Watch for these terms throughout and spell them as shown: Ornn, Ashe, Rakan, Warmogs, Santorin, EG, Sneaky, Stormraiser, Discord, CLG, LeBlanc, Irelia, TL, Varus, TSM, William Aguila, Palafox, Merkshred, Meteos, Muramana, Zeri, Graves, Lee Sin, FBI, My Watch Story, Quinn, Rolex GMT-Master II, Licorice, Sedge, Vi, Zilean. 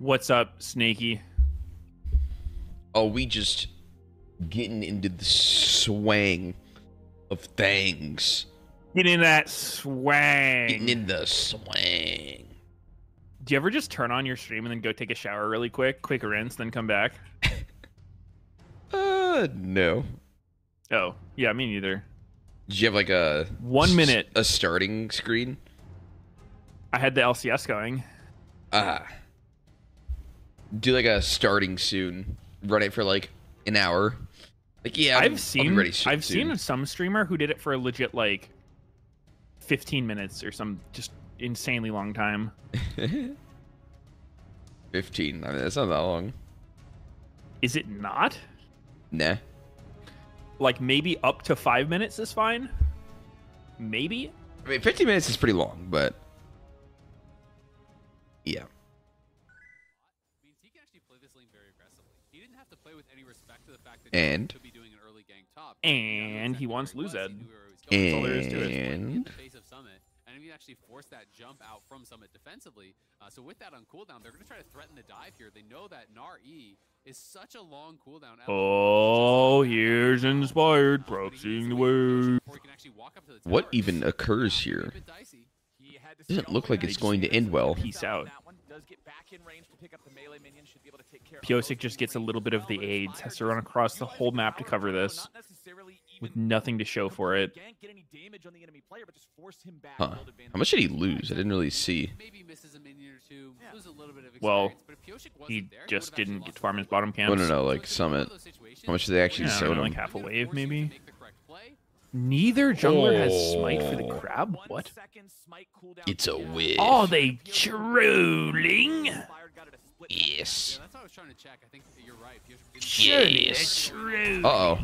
What's up, Sneaky? Oh, we just getting into the swang of things. Getting in that swang. Getting in the swang. Do you ever just turn on your stream and then go take a shower really quick, rinse, then come back? No. Oh, yeah, me neither. Did you have like a 1 minute starting screen? I had the LCS going. Ah. Do like a starting soon. Run it for like an hour. Like yeah, I've seen some streamer who did it for a legit like 15 minutes or some just insanely long time. 15. I mean, that's not that long. Is it not? Nah. Like maybe up to 5 minutes is fine. Maybe. I mean, 15 minutes is pretty long, but yeah. And he wants Luz Ed. And if you actually force that jump out from Summit defensively, so with that on cooldown, they're going to try to threaten the dive here. They know that Nar-E is such a long cooldown. Oh, here's Inspired proxying the wave. What even occurs here? Doesn't look like it's going to end well. Peace out. Pyosik just gets a little bit of the aids, has to run across the whole map to cover this with nothing to show for it. Huh. How much did he lose? I didn't really see. Well, he just didn't get to farm his bottom camps. No, no, like Summit. How much did they actually zone him? Like half a wave, maybe? Neither jungler has smite for the crab. What? It's a win. Are they trolling? Yes. Yes. Uh-oh.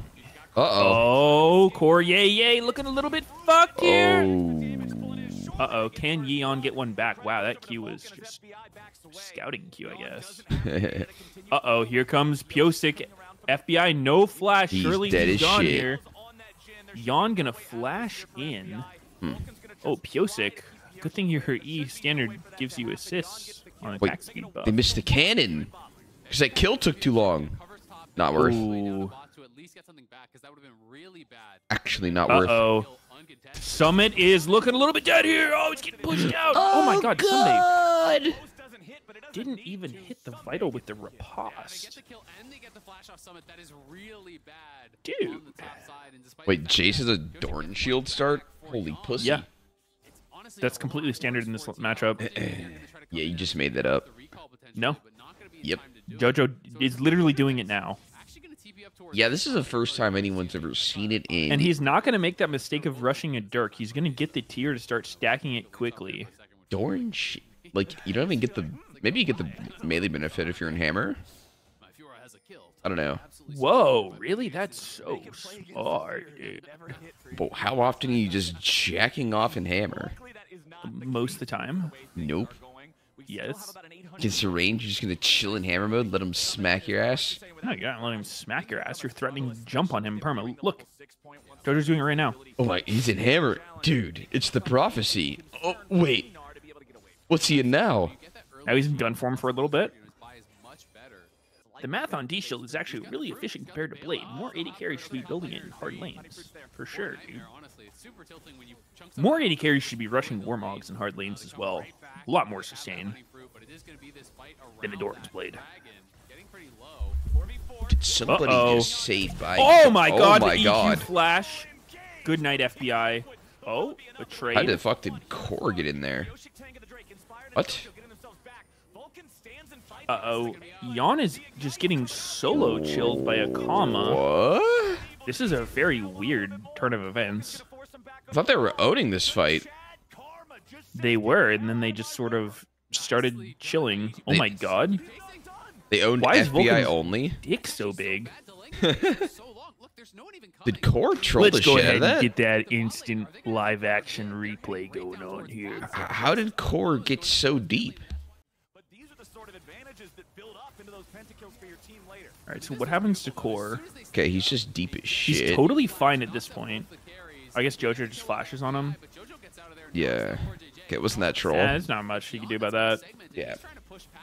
Uh-oh. Oh, CoreJJ looking a little bit fucked here. Oh. Uh-oh. Can Yeon get one back? Wow, that Q was just scouting Q, I guess. Uh-oh, here comes Pyosik. FBI, no flash. Surely he's gone here. Yeon gonna flash in. Oh, Pyosik. Good thing your E standard gives you assists on attack speed buff. They missed the cannon because that kill took too long. Not worth. Ooh. Actually, not worth. Uh-oh. Summit is looking a little bit dead here. Oh, it's getting pushed out. Oh my God, Summit didn't even hit the vital with the riposte. Dude. Wait, Jace is a Dorn shield start? Holy pussy. Yeah. That's completely standard in this matchup. Yeah, you just made that up. No. Yep. Jojo is literally doing it now. Yeah, this is the first time anyone's ever seen it in. And he's not going to make that mistake of rushing a Dirk. He's going to get the tier to start stacking it quickly. Dorn shield. Like, you don't even get the... Maybe you get the melee benefit if you're in hammer. I don't know. Whoa, really? That's so smart, dude. But how often are you just jacking off in hammer? Most of the time. Nope. Yes. Against the range, you're just going to chill in hammer mode, let him smack your ass? No, you're not letting him smack your ass. You're threatening to jump on him perma. Look. Jojo's doing it right now. Oh my, he's in hammer. Dude, it's the prophecy. Oh, wait. What's he in now? Now he's in gun form for a little bit. The math on D-Shield is actually really efficient compared to Blade. More AD carries should be building it in hard lanes. For sure, dude. More AD carries should be rushing Warmogs in hard lanes as well. A lot more sustain than Adoran's Blade. Did somebody just say Vi? Oh my God, the EQ flash. Good night, FBI. Oh, a trade. How the fuck did Core get in there? What? Uh-oh. Yeon is just getting solo chilled by a comma. What? This is a very weird turn of events. I thought they were owning this fight. They were, and then they just sort of started chilling. Oh my God. They owned FBI only? Dick so big. Did Core troll the shit out of that? Let's go ahead and get that instant live action replay going on here. How did Core get so deep? Alright, so what happens to Core? Okay, he's just deep as shit. He's totally fine at this point. I guess Jojo just flashes on him. Yeah. Okay, wasn't that troll? Yeah, there's not much you can do about that. Yeah.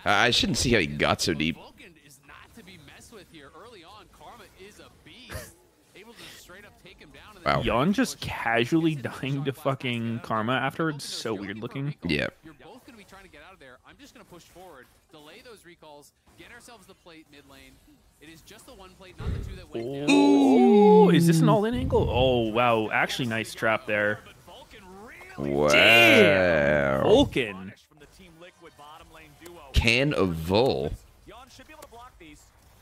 I shouldn't see how he got so deep. Vulcan is not to be messed with here. Early on, Karma is a beast. Able to straight up take him down. Wow. Yeon just casually dying to fucking Karma afterwards. So weird looking. Yeah. You're both going to be trying to get out of there. I'm just going to push forward, delay those recalls, get ourselves the plate mid lane. It is just the one plate, not the two that went down. Ooh, is this an all-in angle? Oh, wow. Actually, nice trap there. Wow. Damn. Vulcan. Can of Vol.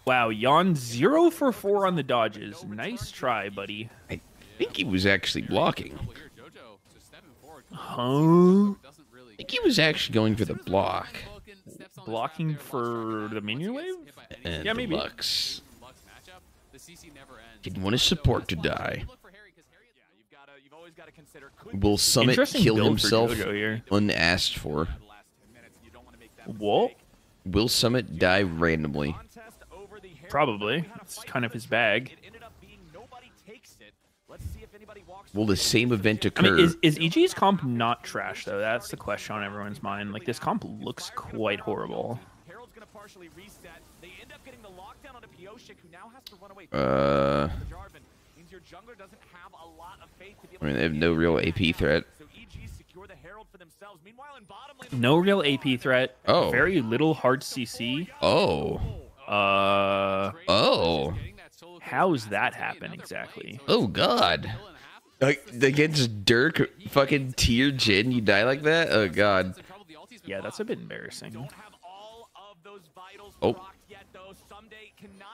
Wow, Yeon 0 for 4 on the dodges. Nice try, buddy. I think he was actually blocking. Huh? I think he was actually going for the block. Blocking for the minion wave? And yeah, maybe. Lux. Didn't want his support to die. Will Summit kill himself unasked for? What? Will Summit die randomly? Probably. It's kind of his bag. Will the same event occur? I mean, is EG's comp not trash, though? That's the question on everyone's mind. Like, this comp looks quite horrible. I mean, they have no real AP threat. No real AP threat. Oh. Very little hard CC. Oh. Oh. How's that happen exactly? Oh, God. Like, against Dirk, fucking tier Jhin, you die like that? Oh, God. Yeah, that's a bit embarrassing. Oh.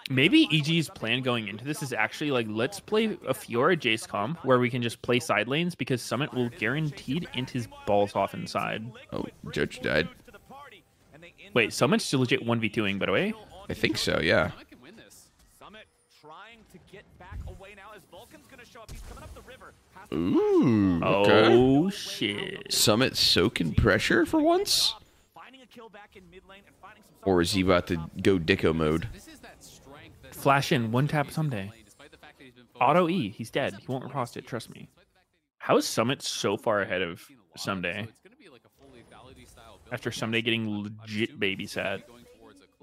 Maybe EG's plan going into this is actually like, let's play a Fiora Jace comp where we can just play side lanes because Summit will guaranteed int his balls off inside. Oh, Jojo died. Wait, Summit's still legit 1v2ing, by the way? I think so, yeah. Ooh, okay. Oh, shit. Summit soaking pressure for once? Or is he about to go Dicko mode? Flash in, one tap someday. Auto E, he's dead. He won't cross it, trust me. How is Summit so far ahead of Someday? After Someday getting legit babysat.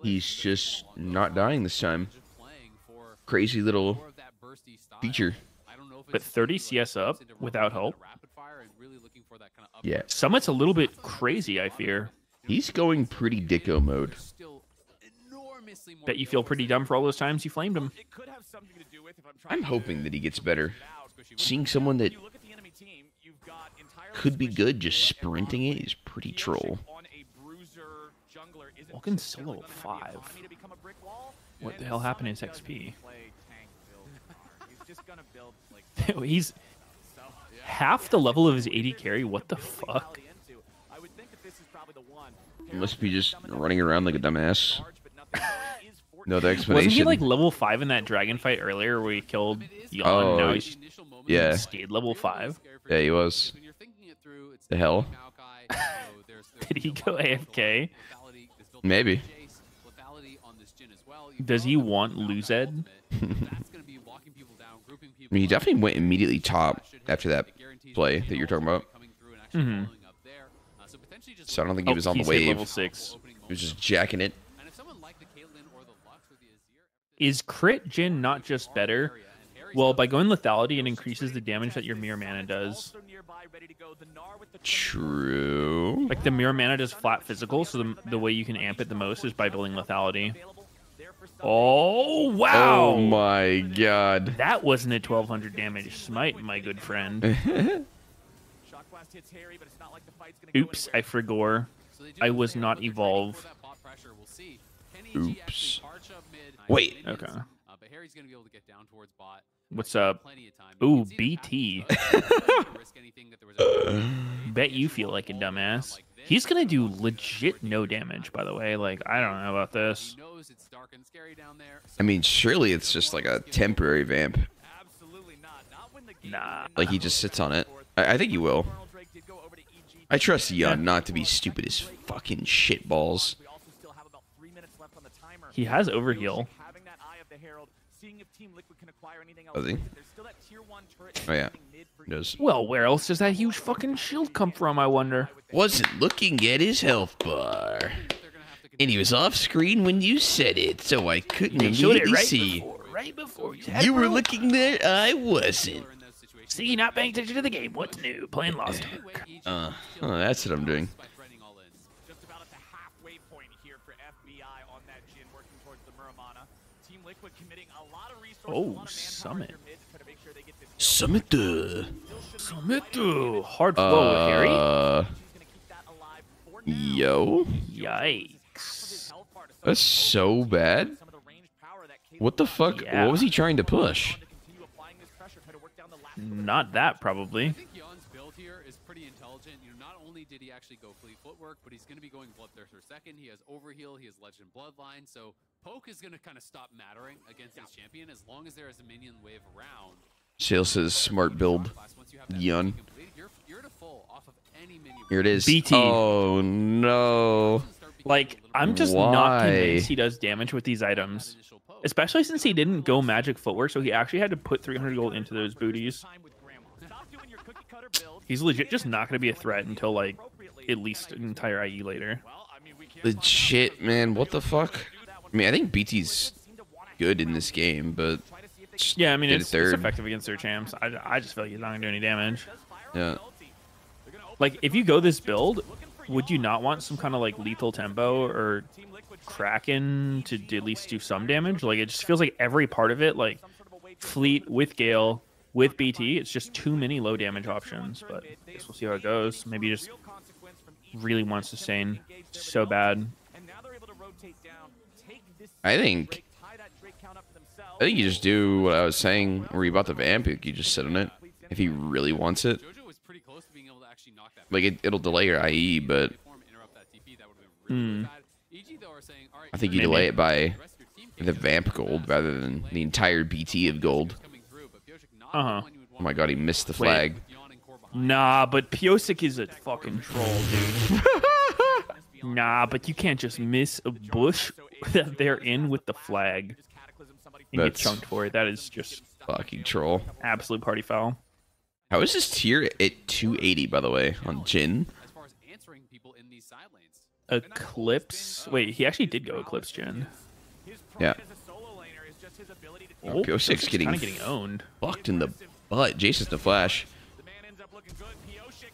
He's just not dying this time. Crazy little feature. But 30 CS up without help. Yeah. Summit's a little bit crazy, I fear. He's going pretty Dicko mode. Bet you feel pretty dumb for all those times you flamed him. I'm hoping that he gets better. Seeing someone that could be good just sprinting it is pretty troll. Vulcan's still level 5. What the hell happened in his XP? He's half the level of his AD carry. What the fuck? Must be just running around like a dumbass. No, the explanation. Wasn't he like level 5 in that dragon fight earlier where he killed Yeon? Oh, now he's, yeah. Stayed level 5. Yeah, he was. The hell? Did he go AFK? Maybe. Does he want Luzed? I mean, he definitely went immediately top after that play that you're talking about. Mm-hmm. So I don't think he was on the wave. Level 6. He was just jacking it. Is crit Jhin not just better? Well, by going lethality, it increases the damage that your mirror mana does. True. Like, the mirror mana does flat physical, so the way you can amp it the most is by building lethality. Oh, wow! Oh, my God. That wasn't a 1,200 damage smite, my good friend. Oops, I forgore. I was not evolve. Oops. Wait. Okay. What's up? Ooh, BT. Bet you feel like a dumbass. He's gonna do legit no damage, by the way. Like, I don't know about this. I mean, surely it's just like a temporary vamp. Nah. Like, he just sits on it. I think he will. I trust Yeon not to be stupid as fucking shit balls. He has overheal. Does he? Oh, yeah. Does. Well, where else does that huge fucking shield come from, I wonder? Wasn't looking at his health bar. And he was off screen when you said it, so I couldn't immediately see. Right before you were looking there, I wasn't. See, not paying attention to the game. What's new? Playing Lost Ark. Oh, that's what I'm doing. Just about at the halfway point here for FBI on that gin, working towards the Muramana. Team Liquid committing a lot of resources. Oh, Summit. Summit. Summit. Hard flow, Harry. Yo. Yikes. That's so bad. What the fuck? Yeah. What was he trying to push? Not that, probably. I think Yeon's build here is pretty intelligent. You know, not only did he actually go fleet footwork, but he's going to be going Bloodthirster second. He has Overheal, he has Legend Bloodline, so poke is going to kind of stop mattering against his champion as long as there is a minion wave around. Shale says smart build, Yeon. Here it is. BT. Oh no. Like, I'm just not convinced he does damage with these items. Especially since he didn't go magic footwork, so he actually had to put 300 gold into those booties. He's legit just not going to be a threat until, like, at least an entire IE later. Legit, man. What the fuck? I mean, I think BT's good in this game, but... Yeah, I mean, it's effective against their champs. I just feel like he's not going to do any damage. Yeah. Like, if you go this build, would you not want some kind of, like, lethal tempo or... Kraken to at least do some damage? Like, it just feels like every part of it, like fleet with Gale with BT, it's just too many low damage options. But I guess we'll see how it goes. Maybe just really wants to sustain so bad. I think you just do what I was saying where you bought the vamp, you just sit on it if he really wants it. Like, it'll delay your IE, but I think you delay it by the vamp gold rather than the entire BT of gold. Uh huh. Oh my god, he missed the flag. Wait. Nah, but Pyosik is a fucking troll, dude. Nah, but you can't just miss a bush that they're in with the flag and get chunked for it. That is just fucking troll. Absolute party foul. How is this tier at 280, by the way, on Jhin? As far as answering people in these side lanes. Eclipse. Wait, he actually did go Eclipse Gen. Yeah. Oh, Pyosik's getting owned. Fucked in the butt. Jace is the flash.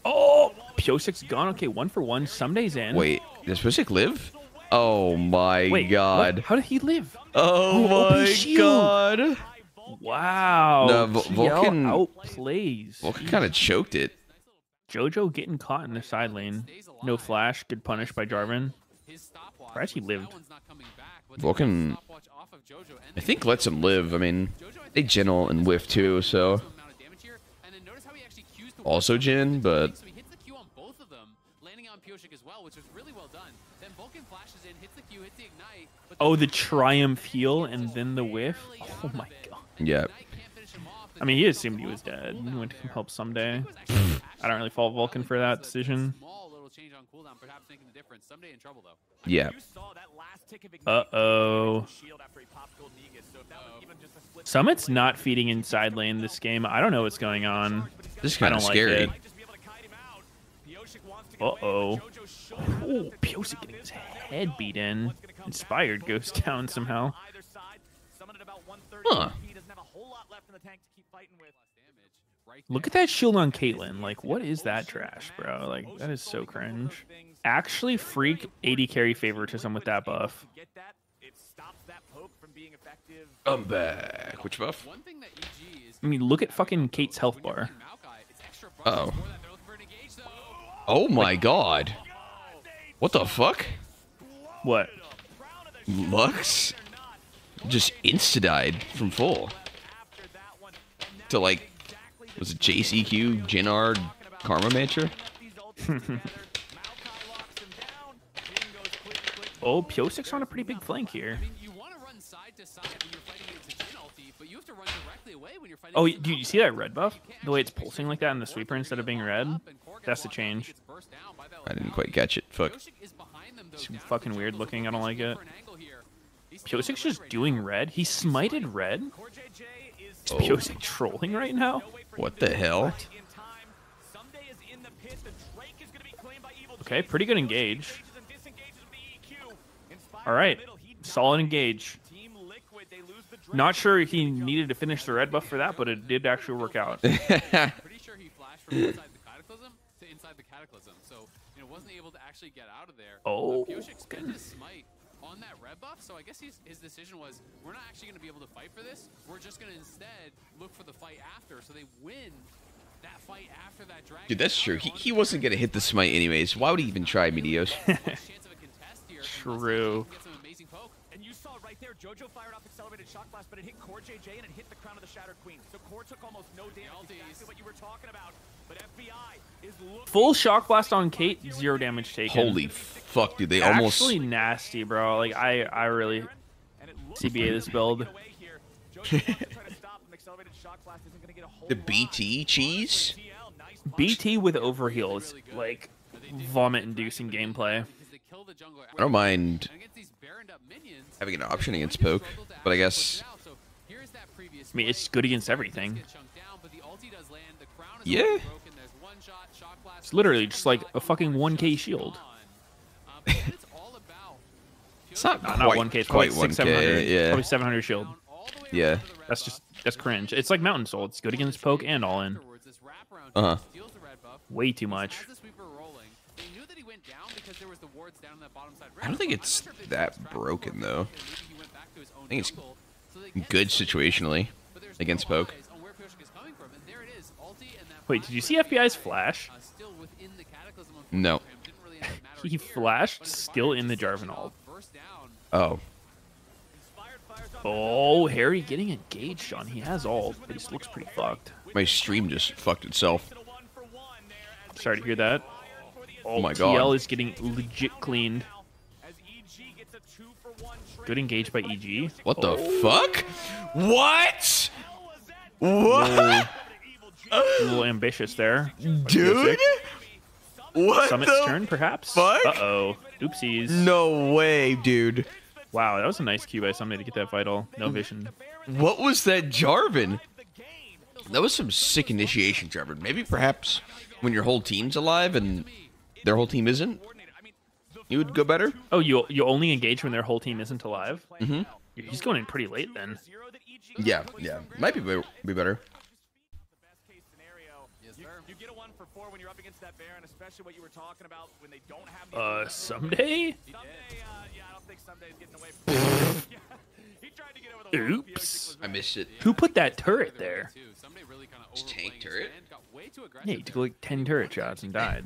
Oh, Pyosik's gone. Okay, 1 for 1. Some days in. Wait, does Pyosik live? Oh my god. What? How did he live? Oh my god. Wow. No, Vulcan outplays. Vulcan kind of choked it. Jojo getting caught in the side lane. No flash. Good punish by Jarvan. Perhaps he lived. Vulcan, I think, lets him live. I mean, they gentle and whiff too, so... Also Jhin, but... Oh, the Triumph heal and then the whiff? Oh my god. Yeah. I mean, he assumed he was dead. He went to help someday. I don't really fault Vulcan for that decision. Yeah. Uh-oh. Summit's not feeding inside lane this game. I don't know what's going on. This is kind of scary. Like, uh-oh. Oh, Pyosik getting his head beat in. Inspired goes down somehow. Huh. Look at that shield on Caitlyn. Like, what is that trash, bro? Like, that is so cringe. Actually, freak AD carry favoritism with that buff. I'm back. Which buff? I mean, look at fucking Kate's health bar. Uh oh. Oh my god. What the fuck? What? Lux? Just insta-died from full. To, like... Was it Jace EQ, Jinard, Karma Mantra? Oh, Pyosik's on a pretty big flank here. Oh, dude, you see that red buff? The way it's pulsing like that in the sweeper instead of being red? That's the change. I didn't quite catch it. Fuck. It's fucking weird looking. I don't like it. Pyosik's just doing red. He smited red. Is Pyosik trolling right now? What the hell? Okay, pretty good engage. All right, solid engage. Not sure he needed to finish the red buff for that, but it did actually work out. Pretty sure he flashed from inside the cataclysm to inside the cataclysm, so wasn't able to actually get out of there. Oh, Pyosik spent his smite on that red buff, so I guess his decision was, we're not actually going to be able to fight for this. We're just going to instead look for the fight after, so they win that fight after that dragon. Dude, that's true. He wasn't going to hit the smite anyways. Why would he even try, Meteos? True. And you saw right there, Jojo fired off accelerated shock blast, but it hit CoreJJ and it hit the crown of the Shattered Queen. So Core took almost no damage. Exactly what you were talking about. But FBI is looking. Full shock blast on Kate, 0 damage taken. Holy fuck, dude! They almost actually nasty, bro. Like I really CBA this build. The BT cheese, BT with overheals, like vomit-inducing gameplay. I don't mind having an option against poke, but I guess it's good against everything. Yeah, it's literally just like a fucking 1k shield. It's not 1k, it's quite 600, yeah, probably 700 shield. Yeah, that's cringe. It's like Mountain Soul. It's good against poke and all in. Way too much. I don't think it's that broken, though. I think it's good situationally against poke. Wait, did you see FBI's flash? No. He flashed still in the Jarvan ult. Oh. Oh, Harry getting engaged on. He has ult, but he looks pretty fucked. My stream just fucked itself. Sorry to hear that. Oh my god. TL is getting legit cleaned. Good engage by EG. What the fuck? What? What? A little ambitious there. Dude? What? Summit's turn, perhaps? Fuck? Uh-oh. Oopsies. No way, dude. Wow, that was a nice Q by Summit to get that vital. No vision. What was that Jarvan? That was some sick initiation, Jarvan. Maybe perhaps when your whole team's alive and their whole team isn't, you would go better. Oh, you only engage when their whole team isn't alive. Mm-hmm. He's going in pretty late then. Yeah, yeah, might be better. You get a 1 for 4 when you're up against that bear, and especially what you were talking about when they don't have. Someday. Yeah, I don't think Sunday's getting away from. He tried to get over the. Oops, I missed it. Who put that turret there? It's tank turret. Yeah, he took like 10 turret shots and died.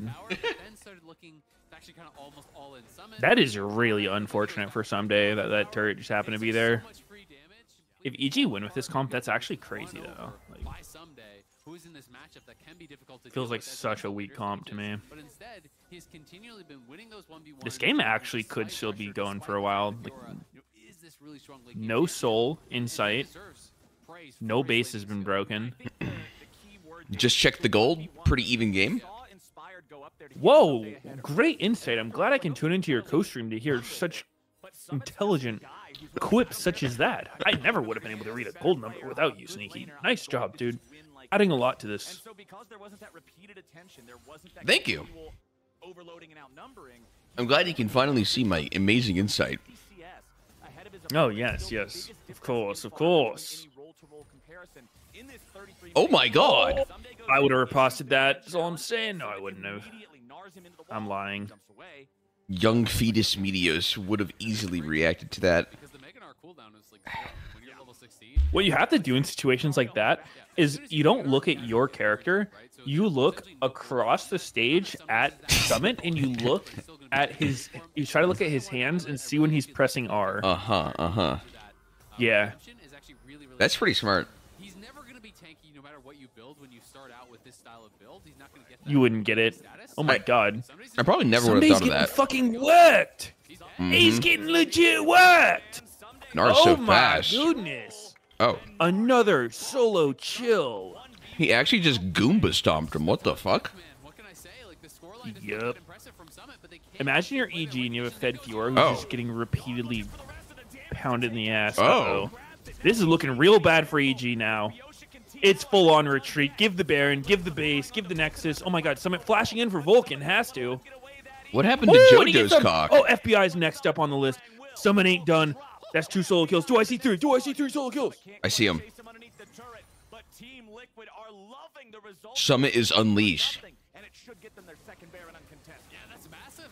That is really unfortunate for Someday that turret just happened to be there. If EG win with this comp, that's actually crazy though. Like, who's in this matchup that can be difficult to feels like such a weak comp to me. But instead, he's continually been winning those 1v1s. This game actually could still be going for a while. Like, no soul in sight. No base has been broken. Just check the gold. Pretty even game. Whoa, great insight. I'm glad I can tune into your co-stream to hear such intelligent quips such as that. I never would have been able to read a gold number without you, Sneaky. Nice job, dude. Adding a lot to this. And so because there wasn't that repeated attention, there wasn't that. Thank you. Overloading and outnumbering. I'm glad you can finally see my amazing insight. Oh yes, yes. Of course, of course. Oh my god. I would have reposted that. That's all I'm saying. No, I wouldn't have. I'm lying. Young fetus Meteos would have easily reacted to that. What you have to do in situations like that is you don't look at your character, you look across the stage at Summit and you look at his, you try to look at his hands and see when he's pressing R. Uh-huh, uh-huh. Yeah. That's pretty smart. He's never going to be tanky no matter what you build when you start out with this style of build. He's not going to get that. You wouldn't get it. Oh my god. I probably never would have thought of that. He's getting fucking worked. Mm-hmm. He's getting legit worked. Oh my goodness. Oh. Another solo chill. He actually just Goomba stomped him. What the fuck? Yep. Imagine you're EG and you have a Fed Fiora who's just getting repeatedly pounded in the ass. Uh-oh. This is looking real bad for EG now. It's full on retreat. Give the Baron, give the base, give the Nexus. Oh my god, Summit flashing in for Vulcan. Has to. What happened to JoJo's cock? Oh, FBI's next up on the list. Summon ain't done. That's two solo kills. Do I see three? Do I see three solo kills? I see him. Summit is unleashed.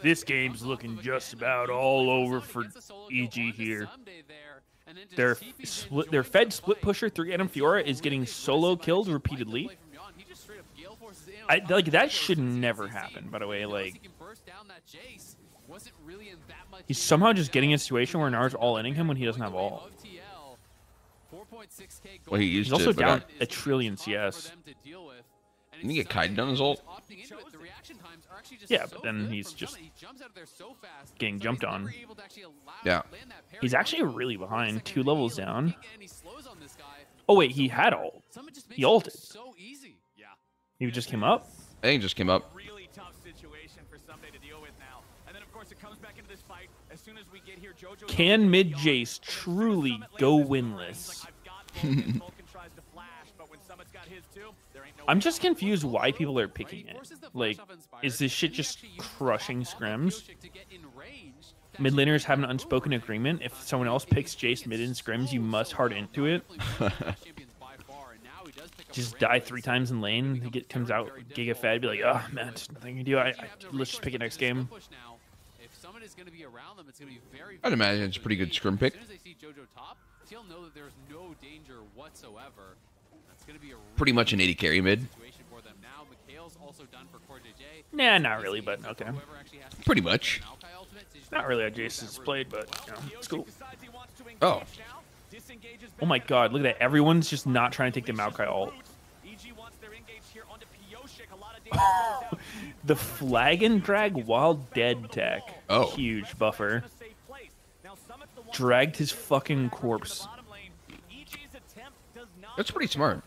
This game's looking just about all over for EG here. Their Fed split pusher 3-item Fiora is getting solo killed repeatedly. Like that should never happen. By the way, like he's somehow just getting in a situation where Nar's all inning him when he doesn't have all. Well, he used he's also down a trillion CS. Didn't he get Kaiden on his ult? Yeah, but then he's just getting jumped on. Yeah. He's actually really behind, 2 levels down. Oh, wait, he had ult. He ulted. He just came up? I think he just came up. Can mid Jace truly go winless? I'm just confused why people are picking it. Like, is this shit just crushing scrims? Mid laners have an unspoken agreement. If someone else picks Jace mid in scrims, you must hard into it. Just die 3 times in lane. He comes out giga fed, be like, oh man, there's nothing to do. Let's just pick it next game. I'd imagine it's a pretty good scrim pick. Pretty much an 80 carry mid. Nah, not really, but okay. Pretty much. Not really how Jason's played, but you know, it's cool. Oh. Oh my god, look at that. Everyone's just not trying to take the Maokai ult. The flag and drag while dead tech. Oh. Huge buffer. Dragged his fucking corpse. That's pretty smart.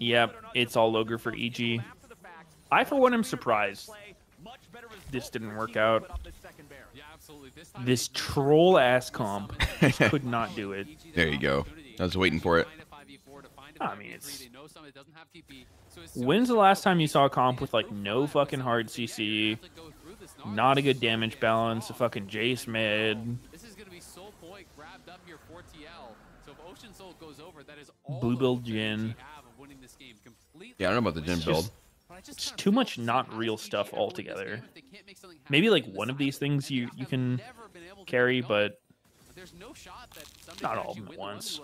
Yep, it's all ogre for EG. I, for one, am surprised this didn't work out. This troll-ass comp could not do it. There you go. I was waiting for it. I mean, it's... When's the last time you saw a comp with, like, no fucking hard CC, not a good damage balance, a fucking Jace mid... Blue build Jhin. Yeah, I don't know about the Jhin build. It's too much not real stuff altogether. Maybe like one of these things you can carry, but not all of them at once.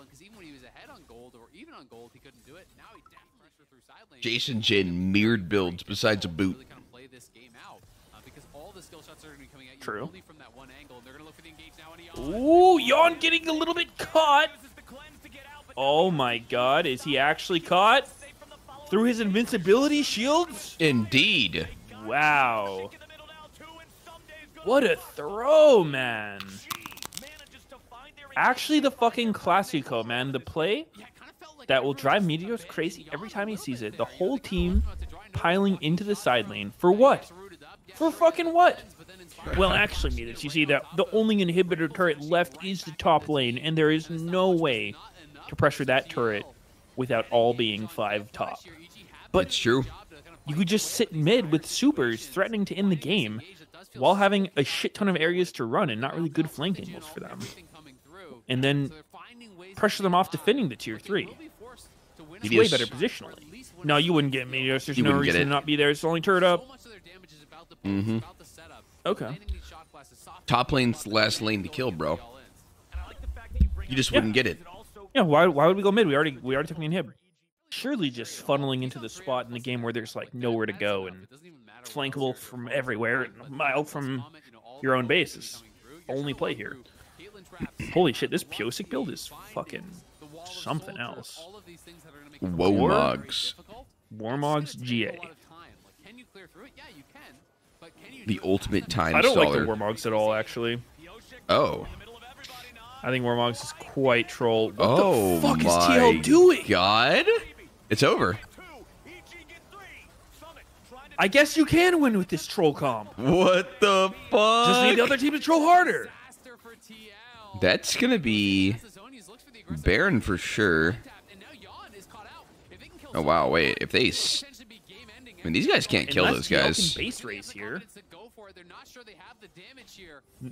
Jason Jhin mirrored builds besides a boot. True. Ooh, Yeon getting a little bit caught. Oh my god, is he actually caught? Through his invincibility shields? Indeed. Wow. What a throw, man. Actually, the fucking Classico, man. The play that will drive Meteos crazy every time he sees it. The whole team piling into the side lane. For what? For fucking what? Well, actually, Meteos, you see that the only inhibitor turret left is the top lane, and there is no way to pressure that turret without all being 5 top. But it's true. You could just sit mid with supers threatening to end the game while having a shit ton of areas to run and not really good flank angles for them. And then pressure them off defending the tier 3. It's way better positionally. No, you wouldn't get Meteos. There's no reason to not be there. It's only turret up. Mm-hmm. Okay. Top lane's the last lane to kill, bro. You just wouldn't get it. Yeah, why would we go mid? We already took the inhib. Surely just funneling into the spot in the game where there's like nowhere to go and flankable from everywhere and a mile from your own base is only play here. Holy shit, this Pyosik build is fucking something else. Warmogs. Warmogs GA. The ultimate time. I don't like the Warmogs at all, actually. Oh. I think Warmogs is quite troll. What the fuck is TL doing? God. It's over. I guess you can win with this troll comp. What the fuck? Just need the other team to troll harder. That's going to be Baron for sure. Oh, wow. Wait. If they I mean, these guys can't kill those guys. Base race here.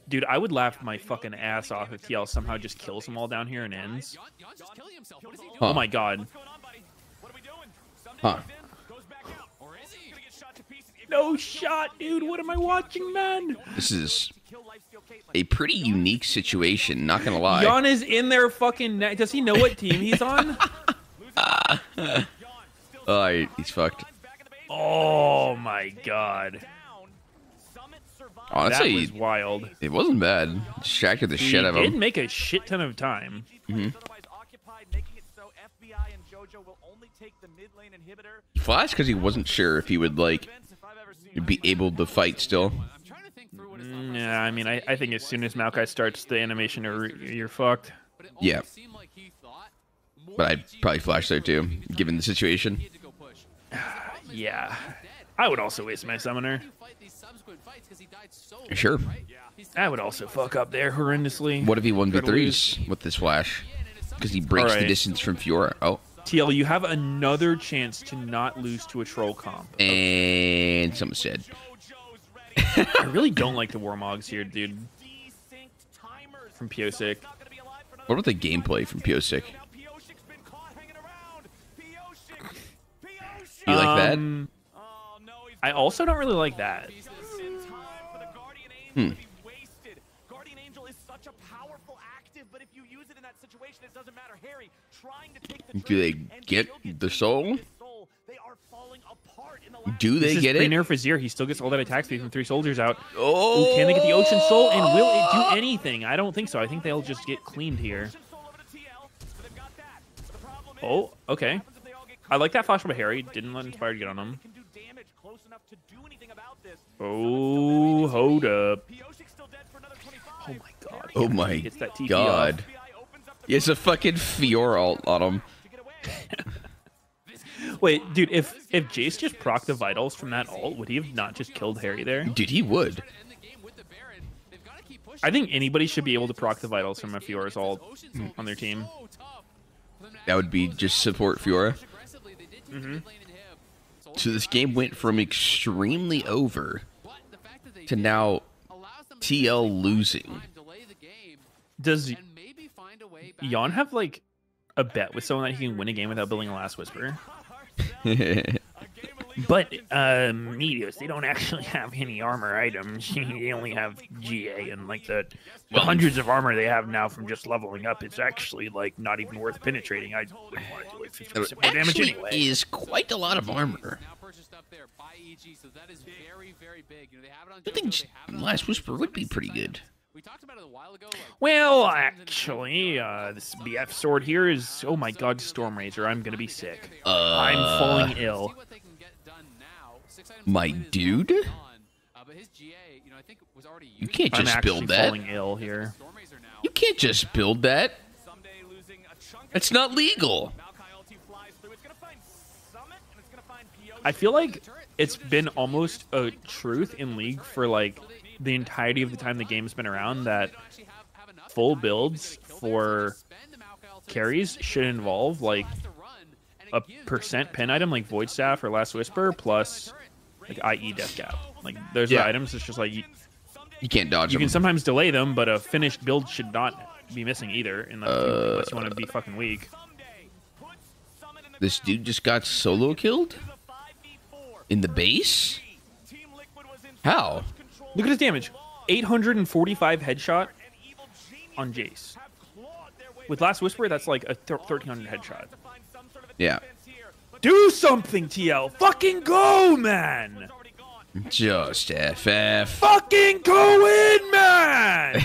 Dude, I would laugh my fucking ass off if TL somehow just kills them all down here and ends. Oh my god. Huh. No shot, dude. What am I watching, man? This is a pretty unique situation, not gonna lie. Yeon is in there fucking... Does he know what team he's on? Oh, he's fucked. Oh my god. Honestly, that was wild. It wasn't bad. Distracted the shit out of him. He did make a shit ton of time. Mm-hmm. He flashed because he wasn't sure if he would, like, be able to fight still. Yeah, I mean, I think as soon as Maokai starts the animation, you're fucked. Yeah. But I'd probably flash there too, given the situation. Yeah. I would also waste my summoner. Sure. I would also fuck up there horrendously. What if he 1v3s with this flash? Because he breaks the distance from Fiora. Oh. TL, you have another chance to not lose to a troll comp. Okay. And someone said. I really don't like the Warmogs here, dude. From Pyosik. What about the gameplay from Pyosik? You like that? I also don't really like that. Hmm. Do they get the soul? Do they get it? This is pre-nerf Azir. He still gets all that attack speed from 3 soldiers out. Oh! Ooh, can they get the Ocean Soul? And will it do anything? I don't think so. I think they'll just get cleaned here. Oh, okay. I like that flash from Harry. Didn't let Inspired get on him. Oh, hold up. Oh my god. Oh my god. It's a fucking Fiora ult on him. Wait, dude, if Jace just proc the vitals from that ult, would he have not just killed Harry there? Dude, he would. I think anybody should be able to proc the vitals from a Fiora's ult on their team. That would be just support Fiora. Mm-hmm. So this game went from extremely over to now TL losing. Does Yeon have, like, a bet with someone that he can win a game without building a Last Whisper? But Meteos, they don't actually have any armor items. They only have GA, and like the hundreds of armor they have now from just leveling up, it's actually like not even worth penetrating. I wouldn't want to do like 50% more damage anyway. It is quite a lot of armor. I think Last Whisper would be pretty good. We talked about it a while ago. Well, actually, this BF sword here is... Oh my god, Stormraiser, I'm gonna be sick. I'm falling ill. My dude? You can't just build that. I'm falling ill here. You can't just build that. It's not legal. I feel like it's been almost a truth in League for, like, the entirety of the time the game's been around that full builds for carries should involve, like, a percent pen item like Void Staff or Last Whisper plus, like, IE Death Gap. Like, there's items that's just like you can't dodge them. You can sometimes delay them, but a finished build should not be missing either unless you want to be fucking weak. This dude just got solo killed? In the base? How? Look at his damage. 845 headshot on Jace. With Last Whisper, that's like a 1300 headshot. Yeah. Do something, TL. Fucking go, man. Just FF. Fucking go in, man.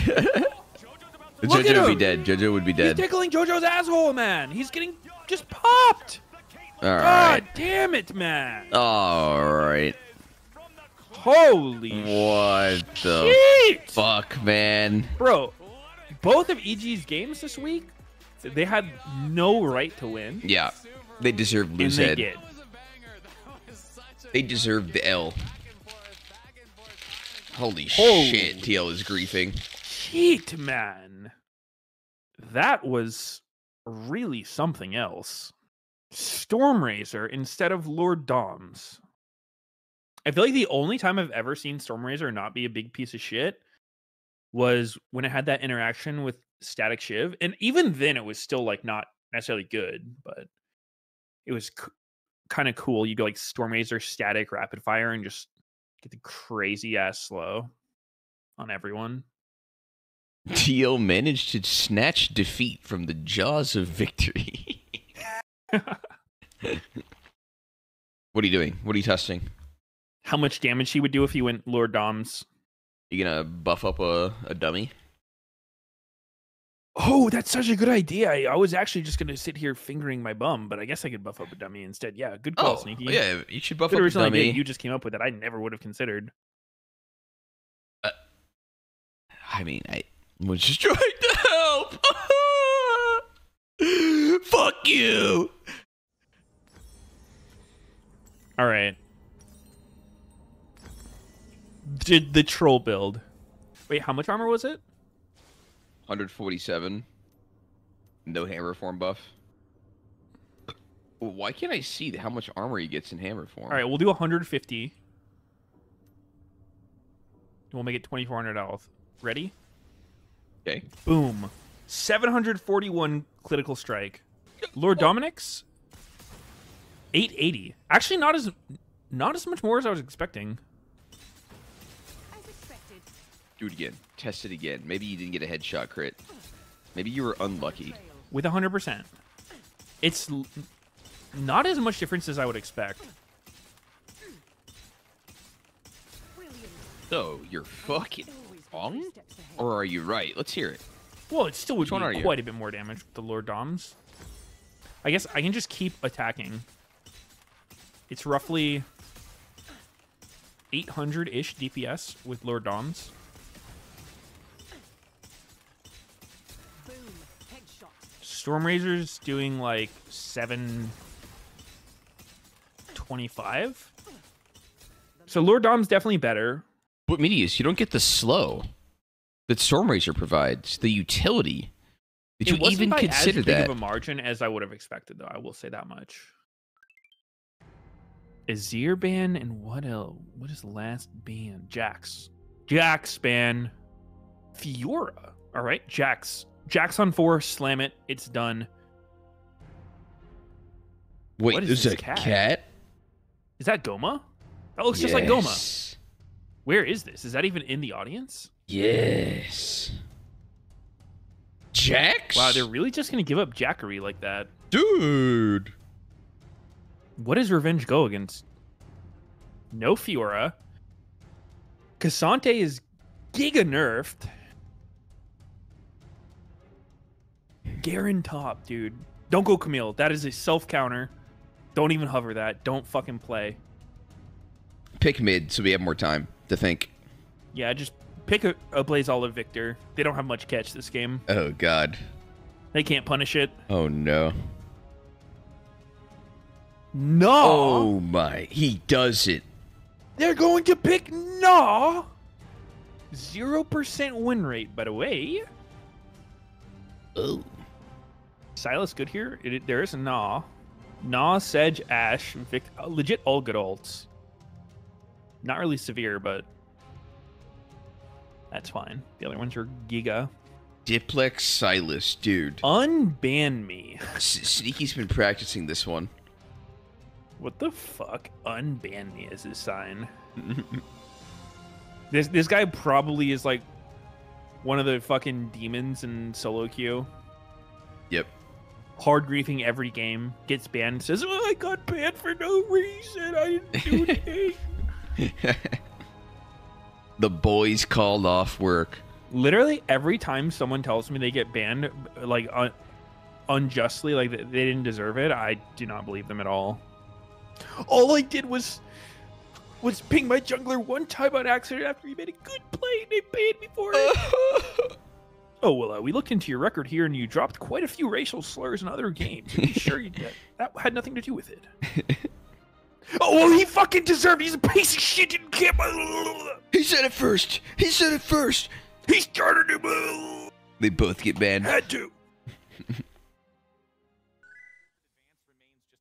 Jojo would be dead. Jojo would be dead. He's tickling Jojo's asshole, man. He's getting just popped. All right. God damn it, man. All right. Holy shit. What the fuck, man? Bro, both of EG's games this week, they had no right to win. Yeah, they deserved lose head. They deserved the L. Holy shit, TL is griefing. Shit, man. That was really something else. Stormraiser instead of Lord Doms. I feel like the only time I've ever seen Stormraiser not be a big piece of shit was when it had that interaction with Static Shiv, and even then it was still like not necessarily good, but it was kind of cool. You go like Stormraiser, Static, Rapid Fire, and just get the crazy ass slow on everyone. TL managed to snatch defeat from the jaws of victory. What are you doing? What are you testing? How much damage he would do if he went Lord Doms. You gonna buff up a dummy? Oh, that's such a good idea. I was actually just gonna sit here fingering my bum, but I guess I could buff up a dummy instead. Yeah, good call, Sneaky. Yeah, you should buff up a dummy. You just came up with that. I never would have considered. I mean, I was just trying to help. Fuck you. All right. Did the troll build. Wait, how much armor was it? 147. No hammer form buff. Why can't I see how much armor he gets in hammer form? All right, we'll do 150. We'll make it 2,400 health. Ready? Okay. Boom. 741 critical strike. Lord Dominic's 880. Actually, not as much more as I was expecting. Do it again. Test it again. Maybe you didn't get a headshot crit. Maybe you were unlucky. With 100%. It's not as much difference as I would expect. So, you're fucking wrong? Or are you right? Let's hear it. Well, it still would be quite a bit more damage with the Lord Doms. I guess I can just keep attacking. It's roughly 800-ish DPS with Lord Doms. Stormraiser's doing like 725. So Lord Dom's definitely better. But Meteos, you don't get the slow that Stormraiser provides, the utility. Did you even consider that? It wasn't by as big of a margin as I would have expected, though. I will say that much. Azir ban and what else? What is the last ban? Jax. Jax ban. Fiora. All right, Jax. Jax on 4, slam it. It's done. Wait, there's a cat? Is that Goma? That looks just like Goma. Where is this? Is that even in the audience? Yes. Jax? Wow, they're really just going to give up Jackery like that. Dude. What does Revenge go against? No Fiora. Cassante is giga nerfed. Garen top, dude. Don't go Camille. That is a self counter. Don't even hover that. Don't fucking play. Pick mid so we have more time to think. Yeah, just pick a Blaze Olive Victor. They don't have much catch this game. Oh, God. They can't punish it. Oh, no. No. Oh, my. He does it. They're going to pick no. 0% win rate, by the way. Oh. Silas good here. There is a Gnaw. Gnaw, Sedge, Ashe, Vic. Legit all good alts. Not really severe, but that's fine. The other ones are giga. Diplex Silas, dude. Unban me. Sneaky's been practicing this one. What the fuck? Unban me is his sign. This guy probably is like one of the fucking demons in solo queue. Yep. Hard griefing every game. Gets banned. Says, oh, I got banned for no reason. I didn't do anything. The boys called off work. Literally every time someone tells me they get banned, like unjustly, like they didn't deserve it, I do not believe them at all. All I did was ping my jungler one time on accident after he made a good play and they banned me for it. Oh, well, we looked into your record here and you dropped quite a few racial slurs in other games. Are you sure that had nothing to do with it? Oh, well, he fucking deserved it. He's a piece of shit. Didn't care. He said it first. He said it first. He started it. They both get banned. Had to.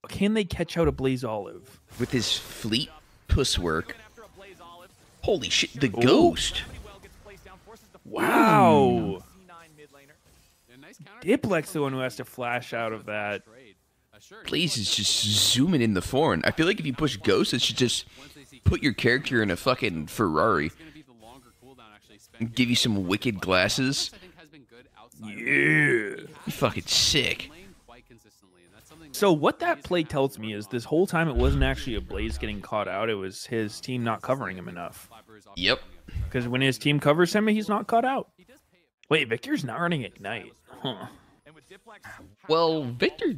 Can they catch out a Blaze Olive? With his fleet puss work, Holy shit, the ghost. Wow. Diplex's the one who has to flash out of that. Blaze is just zooming in the foreign. I feel like if you push Ghost, it should just put your character in a fucking Ferrari. And give you some wicked glasses. Yeah. Fucking sick. So what that play tells me is this whole time it wasn't actually a Blaze getting caught out. It was his team not covering him enough. Yep. Because when his team covers him, he's not caught out. Wait, Victor's not running Ignite. Huh. Well, Victor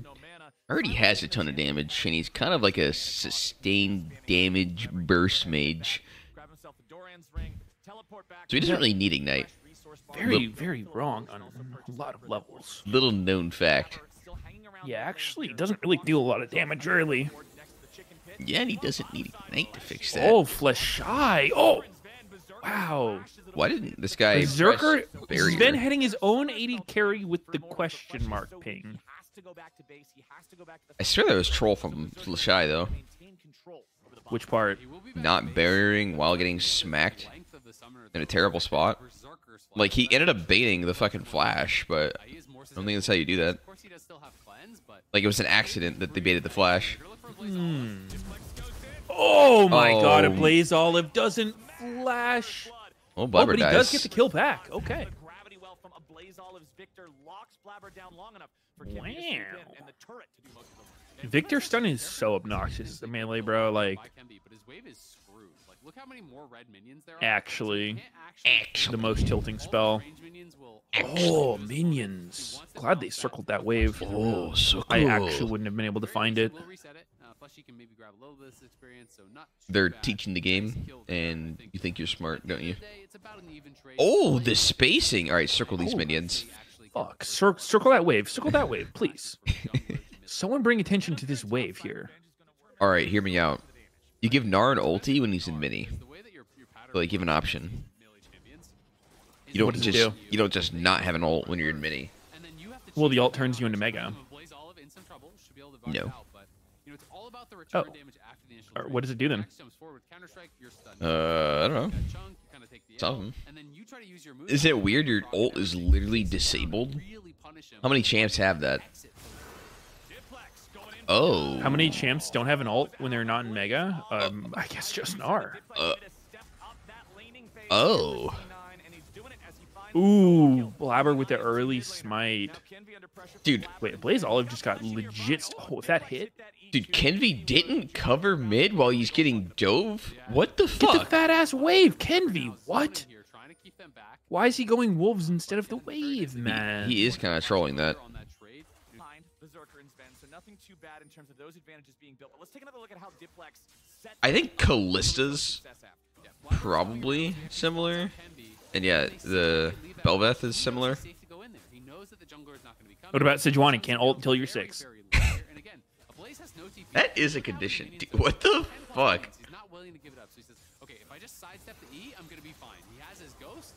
already has a ton of damage, and he's kind of like a sustained damage burst mage. So he doesn't really need Ignite. Very wrong on a lot of levels. Little known fact. Yeah, actually, he doesn't really do a lot of damage early. Yeah, and he doesn't need Ignite to fix that. Oh, Fleshai! Oh! Wow. Why didn't this guy... Berserker has been hitting his own AD carry with the question mark ping. I swear that was troll from Fleshai, though. Which part? Not barriering while getting smacked in a terrible spot. Like, he ended up baiting the fucking flash, but I don't think that's how you do that. Like, it was an accident that they baited the flash. Mm. Oh my god, a Blaze Olive doesn't... Flash. Oh, but he does get the kill back. Okay. Wow. Victor stun is so obnoxious. The melee, bro. Like, actually, the most tilting spell. Oh, minions. Glad they circled that wave. Oh, so cool. I actually wouldn't have been able to find it. They're teaching the game, and you think you're smart, don't you? Oh, the spacing! All right, circle these minions. Fuck, circle that wave. Circle that wave, please. Someone bring attention to this wave here. All right, hear me out. You give Narn ulti when he's in mini. So like, give an option. You don't just not have an ult when you're in mini. Well, the ult turns you into mega. No. Oh. Or what does it do then? I don't know. Something. Is it weird your ult is literally disabled? How many champs have that? Oh. How many champs don't have an ult when they're not in Mega? I guess just Gnar. Oh. Ooh, Blabber with the early smite. Dude. Wait, Blaze Olive just got legit... Oh, if that hit? Dude, Kenvi didn't cover mid while he's getting dove? What the fuck? Get the fat-ass wave, Kenvi! What? Why is he going wolves instead of the wave, man? He is kind of trolling that. I think Callista's probably similar. And yeah, the Belveth is similar. What about Sejuani? Can't ult until you're 6. That is a condition. Dude, what the fuck?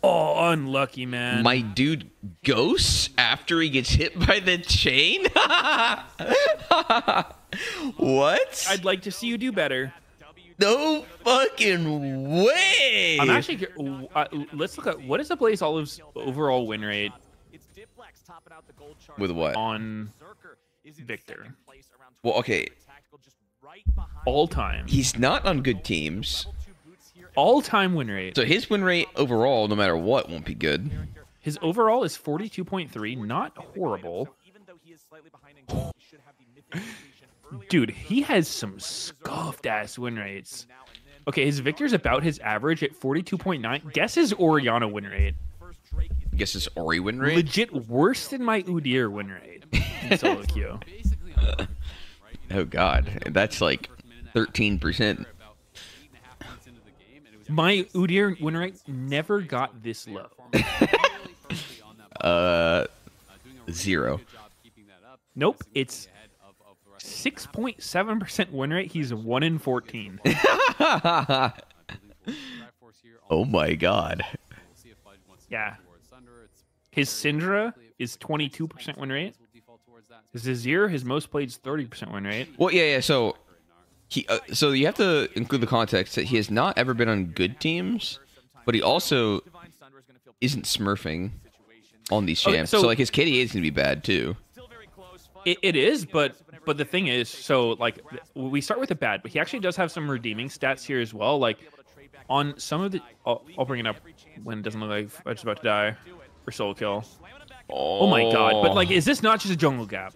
Oh, unlucky, man. My dude ghosts after he gets hit by the chain? What? I'd like to see you do better. No fucking way! I'm actually... let's look at... What is the Blaze Olive's overall win rate? With what? On Victor. Well, okay. All time. He's not on good teams. All time win rate. So his win rate overall, no matter what, won't be good. His overall is 42.3. Not horrible. Dude, he has some scuffed-ass win rates. Okay, his Victor's about his average at 42.9. Guess his Orianna win rate. Guess his Ori win rate? Legit worse than my Udyr win rate in solo queue. Oh, God. That's like 13%. My Udyr win rate never got this low. 0. Nope, it's... 6.7% win rate. He's 1 in 14. Oh my god. Yeah. His Syndra is 22% win rate. His Azir, his most played, is 30% win rate. Well, yeah. So He so you have to include the context that he has not ever been on good teams, but he also isn't smurfing on these champs. Okay, so like his KDA is gonna be bad too. It is, but the thing is, so like we start with the bad, but he actually does have some redeeming stats here as well. Like on some of the, I'll bring it up when it doesn't look like I'm just about to die or solo kill. Oh my god! But like, is this not just a jungle gap?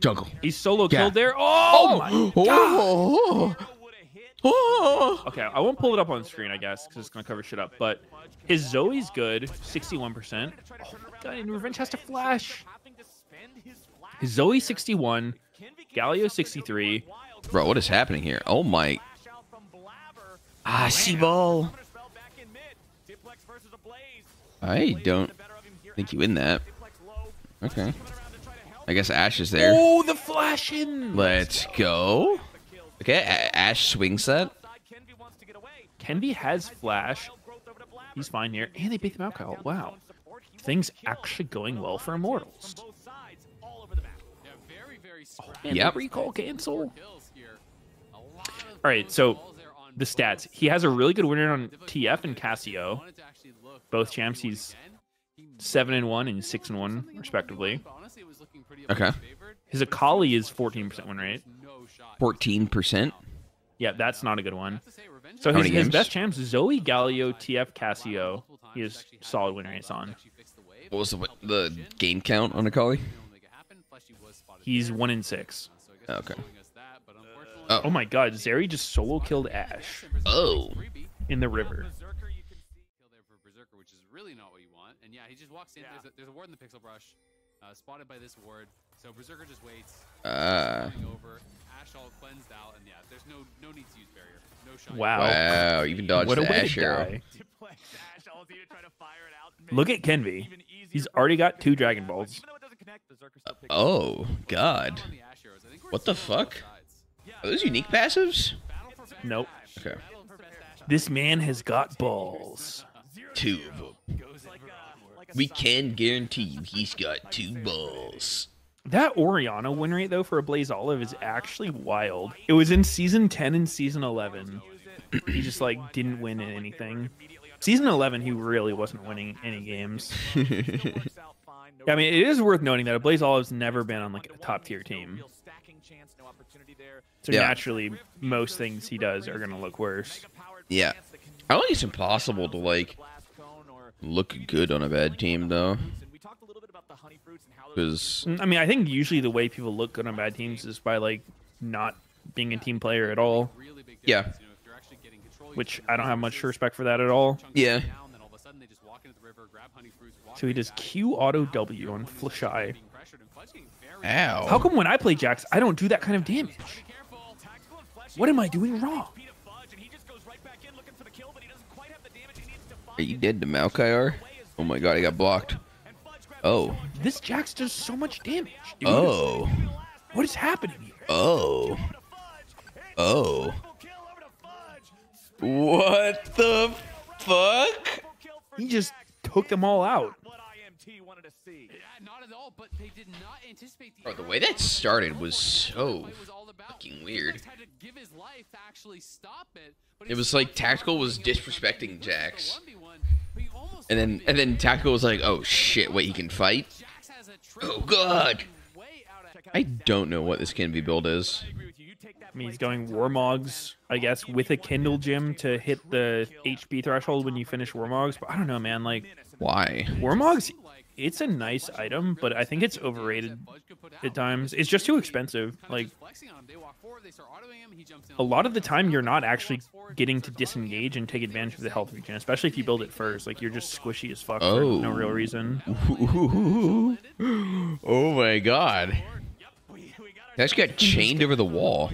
Jungle. He's solo killed there. Oh my god! Okay, I won't pull it up on screen, I guess, because it's gonna cover shit up. But his Zoe's good, 61%. Oh my god! And Revenge has to flash. His Zoe 61, Galio 63. Bro, what is happening here? Oh my! Ah, C-ball. I don't think you win that. Okay. I guess Ashe is there. Oh, the flash in! Let's go. Okay, Ashe swings that. Kenvi has flash. He's fine here. And they beat the Maokai ult. Wow. Things actually going well for Immortals. Oh, man, yep. Recall cancel. Alright, so the stats. He has a really good winner on TF and Casio. Both champs, he's 7-1 and 6-1 respectively. Okay. His Akali is 14% win rate. 14%. Yeah, that's not a good one. So his best champs: Zoe, Galio, TF, Casio. He has solid win rates on. What was the game count on Akali? He's 1-6. Okay. Oh my god, Zeri just solo killed Ashe. Oh. In the river. Which is really not what you want. And yeah, he just walks in. There's a ward in the pixel brush, spotted by this ward. So Berserker just waits. Over. Ashe all cleansed out, and yeah, there's no need to use barrier. No shot. Wow. Even dodged the Ashe arrow. Look at Kenvi. He's already got 2 Dragon Balls. Oh god. What the fuck? Are those unique passives? Nope. Okay. This man has got balls. 2 of them. We can guarantee you he's got 2 balls. That Orianna win rate though for a Blaze Olive is actually wild. It was in season 10 and season 11. He just like didn't win in anything. Season 11 he really wasn't winning any games. I mean, it is worth noting that a Blaze Olive's never been on like a top tier team. So naturally most things he does are gonna look worse. Yeah. I don't think it's impossible to like look good on a bad team though. Because I mean, I think usually the way people look good on bad teams is by like not being a team player at all. Yeah. Which I don't have much respect for that at all. Yeah. So he does Q auto W on Flashai. Ow. How come when I play Jax, I don't do that kind of damage? What am I doing wrong? Are you dead to Maokai R? Oh my god, I got blocked. Oh. This Jax does so much damage, dude. Oh. What is happening here? Oh. Oh. What the fuck? He just took them all out. Bro, the way that started was so fucking weird. It was like Tactical was disrespecting Jax, and then Tactical was like, "Oh shit, wait, he can fight." Oh god, I don't know what this Kenvi build is. I mean, he's going Warmogs, I guess, with a Kindle Gem to hit the HP threshold when you finish Warmogs. But I don't know, man. Like, why Warmogs? It's a nice item, but I think it's overrated at times. It's just too expensive. Like, a lot of the time, you're not actually getting to disengage and take advantage of the health regen, especially if you build it first. Like, you're just squishy as fuck for no real reason. Ooh. Oh my god. That just got chained over the wall.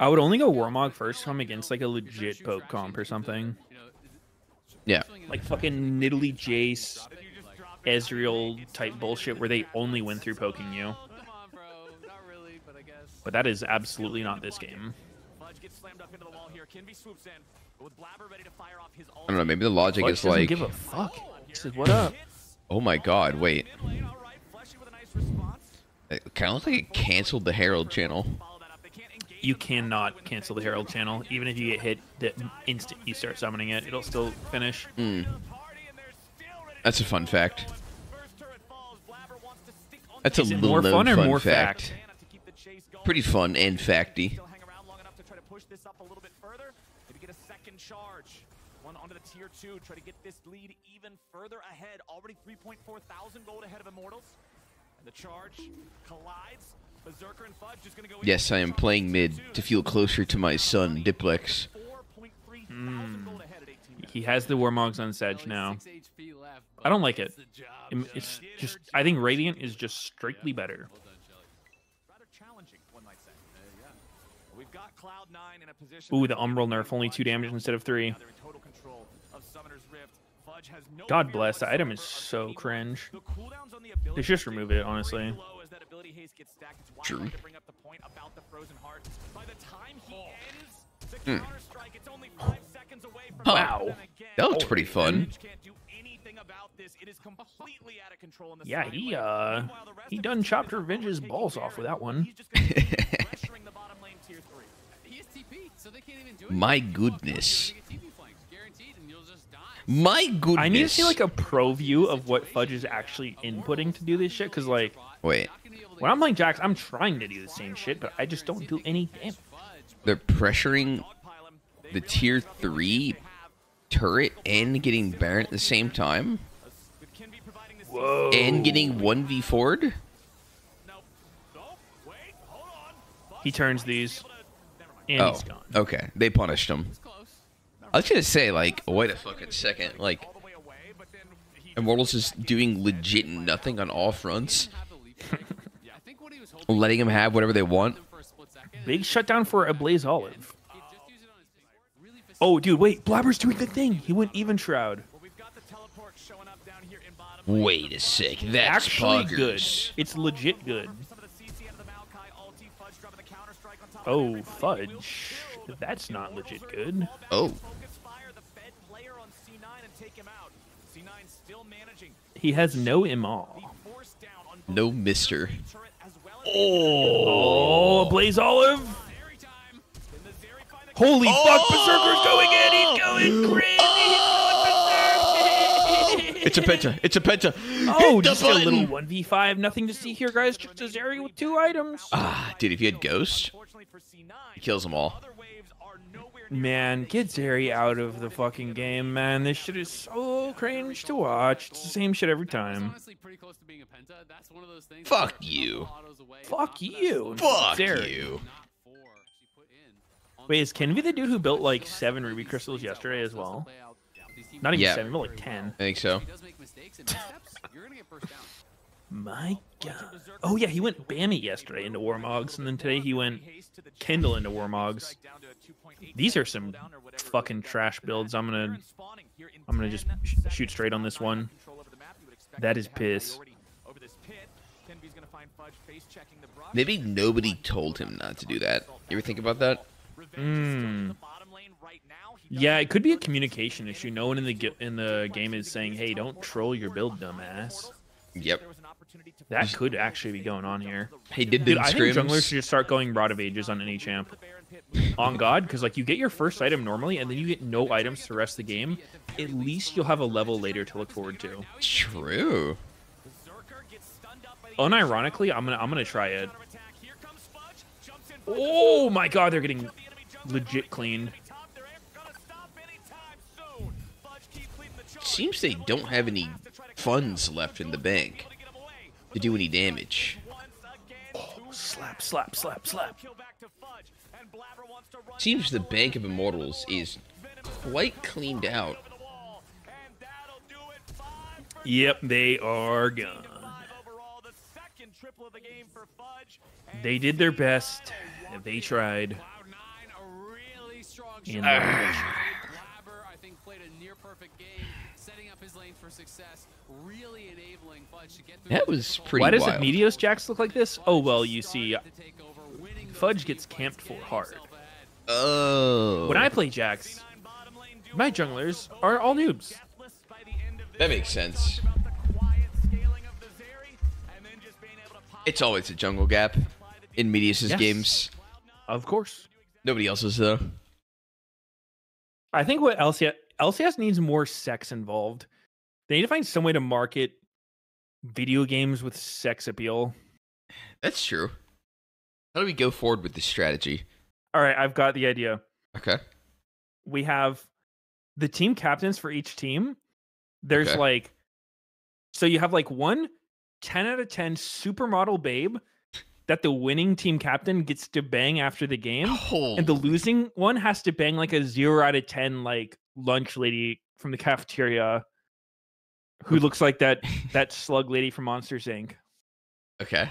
I would only go Warmog first if I'm against like a legit poke comp or something. Yeah. Like fucking Nidalee, Jace, Ezreal type bullshit where they only win through poking you. But that is absolutely not this game. I don't know, maybe the logic is like... give a fuck. He said, what up? Oh my god, wait. It kind of looks like it canceled the Herald channel. you cannot cancel the Herald channel. Even if you get hit, the instant you start summoning it, it'll still finish. Mm. That's a fun fact. That's a little fun or more fact. Pretty fun and facty. One onto the tier 2, try to get this lead even further ahead. Already 3,400 gold ahead of Immortals. And the charge collides. Berserker and Fudge is going to go. Yes, I am playing mid to feel closer to my son, Diplex. He has the Warmogs on Sedge now. I don't like it. It's just, I think Radiant is just strictly better. Rather challenging, one might say. We've got Cloud9 in a position. Ooh, the Umbral nerf, only 2 damage instead of 3. God bless, the item is so cringe. They should just remove it, honestly. True. Mm. Wow, that looks pretty fun. Yeah, he done chopped Revenge's balls off with that one. My goodness. My goodness. I need to see like a pro view of what Fudge is actually inputting to do this shit, because like, wait, when I'm playing Jax, I'm trying to do the same shit, but I just don't do any damage. They're pressuring the tier 3 turret and getting Baron at the same time. Whoa. And getting 1v4'd. He turns these. And he's gone. Okay. They punished him. I was gonna say, like, wait a fucking second. Like, Immortals is doing legit nothing on all fronts. Letting them have whatever they want. Big shutdown for a Blaze Olive. Oh, dude, wait. Blabber's doing the thing. He went even shroud. Wait a sec. That's actually good. It's legit good. Oh, Fudge. That's not legit good. Oh. He has no Immortal. No Mister. Oh, Blaze Olive. Holy fuck, Berserker's going in. He's going crazy. He's going berserk. It's a Penta. It's a Penta. Oh, just a little 1v5. Nothing to see here, guys. Just a Zeri with 2 items. Ah, dude, if you had Ghost, he kills them all. Man, get Zeri out of the fucking game, man. This shit is so cringe to watch. It's the same shit every time. Fuck you. Fuck you. Fuck you. Wait, is Kenvi the dude who built like 7 Ruby Crystals yesterday as well? Not even 7, but like 10. I think so. My god. Oh yeah, he went Bammy yesterday into Warmogs, and then today he went Kindle into Warmogs. These are some fucking trash builds. I'm gonna just shoot straight on this one. That is piss. Maybe nobody told him not to do that. You ever think about that? Mm. Yeah, it could be a communication issue. No one in the game is saying, "Hey, don't troll your build, dumbass." Yep. That could actually be going on here. Hey, did the junglers should just start going Rod of Ages on any champ? On God, because like you get your first item normally, and then you get no items to rest the game. At least you'll have a level later to look forward to. True. Unironically, I'm gonna try it. Oh my god, they're getting legit cleaned. Seems they don't have any funds left in the bank to do any damage. Oh, slap, slap, slap, slap. Seems the bank of Immortals is quite cleaned out. Yep, they are gone. They did their best. They tried. That was pretty wild. Why doesn't Meteos Jax look like this? Oh, well, you see, Fudge gets camped for hard. Oh. When I play Jax, my junglers are all noobs. That makes sense. It's always a jungle gap in Meteos' games. Of course. Nobody else is, though. I think what LCS needs more sex involved. They need to find some way to market video games with sex appeal. That's true. How do we go forward with this strategy? All right, I've got the idea. Okay. We have the team captains for each team. There's so you have like one 10 out of 10 supermodel babe that the winning team captain gets to bang after the game. Oh. And the losing one has to bang like a 0 out of 10 like lunch lady from the cafeteria who looks like that slug lady from Monsters, Inc. Okay.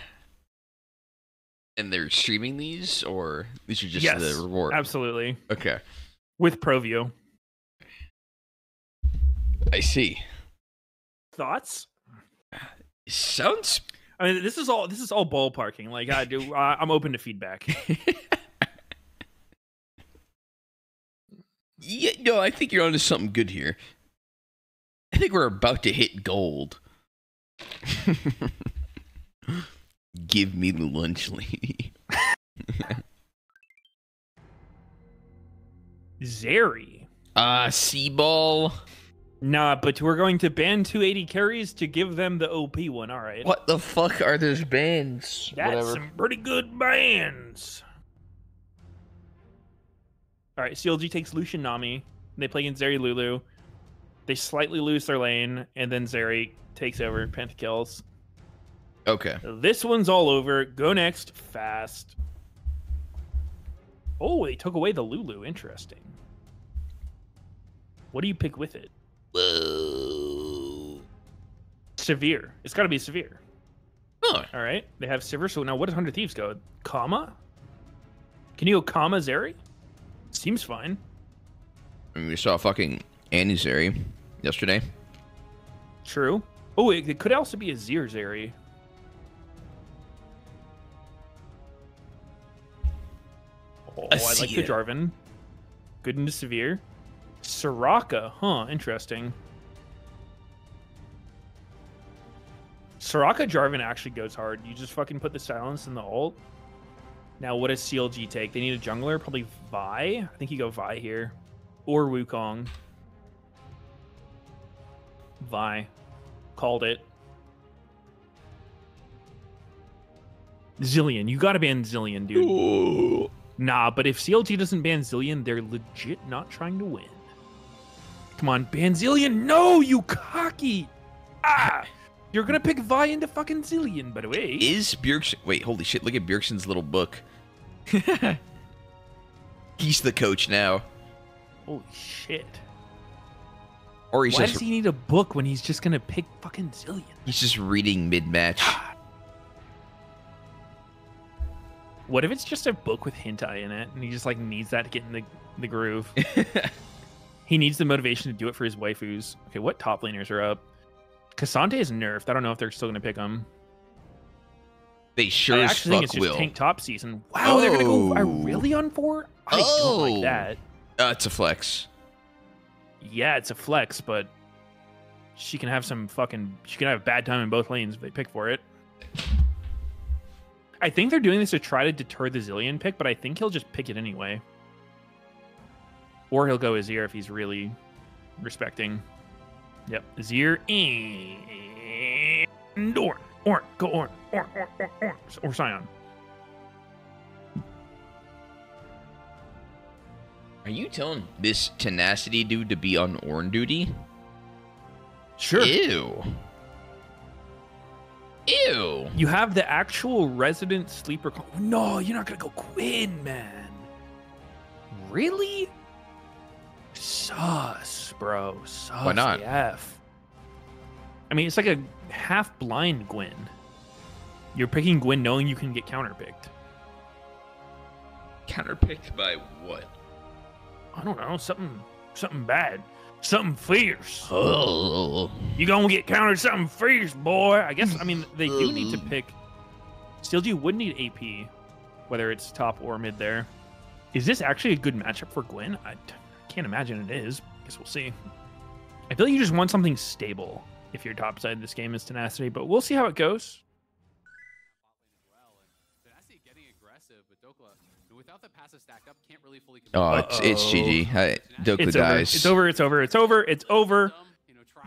And they're streaming these, or these are just the reward? Absolutely. Okay. With ProView. I see. Thoughts? Sounds... I mean, this is all ballparking. Like, I'm open to feedback. Yeah, no, I think you're onto something good here. I think we're about to hit gold. Give me the lunch lady. Zeri. Seaball. Nah, but we're going to ban 280 carries to give them the OP one, alright. What the fuck are those bans? That's whatever. Some pretty good bans. Alright, CLG takes Lucian Nami. They play against Zeri Lulu. They slightly lose their lane, and then Zeri takes over, pentakills. Okay. This one's all over. Go next. Fast. Oh, they took away the Lulu. Interesting. What do you pick with it? Whoa. Severe. It's got to be Severe. Huh. All right. They have Severe. So now what does 100 Thieves go? Comma? Can you go comma Zeri? Seems fine. I mean, we saw fucking Annie Zeri yesterday. True. Oh, it could also be Azir Zeri. Oh, I like the Jarvan. Good into Severe. Soraka, huh? Interesting. Soraka Jarvan actually goes hard. You just fucking put the silence in the ult. Now, what does CLG take? They need a jungler, probably Vi. I think you go Vi here, or Wukong. Vi. Called it. Zilean. You gotta ban Zilean, dude. Ooh. Nah, but if CLG doesn't ban Zilean, they're legit not trying to win. Come on, ban Zilean. No, you cocky. Ah, you're gonna pick Vi into fucking Zilean, by the way. Is Bjergsen... Wait, holy shit. Look at Bjergsen's little book. He's the coach now. Holy shit. Or he says, does he need a book when he's just gonna pick fucking Zilean? He's just reading mid-match. What if it's just a book with hentai in it, and he just like needs that to get in the groove? He needs the motivation to do it for his waifus. Okay, what top laners are up? Cassante is nerfed. I don't know if they're still gonna pick him. They sure as fuck will. I actually think it's just tank top season. Wow, they're gonna go Irelia on 4? I don't like that. It's a flex. Yeah, it's a flex, but she can have some fucking... She can have a bad time in both lanes if they pick for it. I think they're doing this to try to deter the Zilean pick, but I think he'll just pick it anyway. Or he'll go Azir if he's really respecting. Yep, Azir and Ornn. Go Ornn. Or Scion. Are you telling this tenacity dude to be on Ornn duty? Sure. Ew. Ew. You have the actual resident sleeper. No, you're not gonna go Quinn, man. Really? Sus, bro. Sus. Why not? AF. I mean, it's like a half-blind Gwen. You're picking Gwen knowing you can get counterpicked. Counterpicked by what? I don't know, something bad. Something fierce. Oh. You gonna get countered something fierce, boy. I guess, I mean, they do need to pick... CLG would need AP, whether it's top or mid there. Is this actually a good matchup for Gwen? I can't imagine it is. I guess we'll see. I feel like you just want something stable if your top side of this game is tenacity, but we'll see how it goes. aggressive, but Dokla, without the passive stacked up, can't really fully compete. Oh, it's GG. Dokla dies. It's over.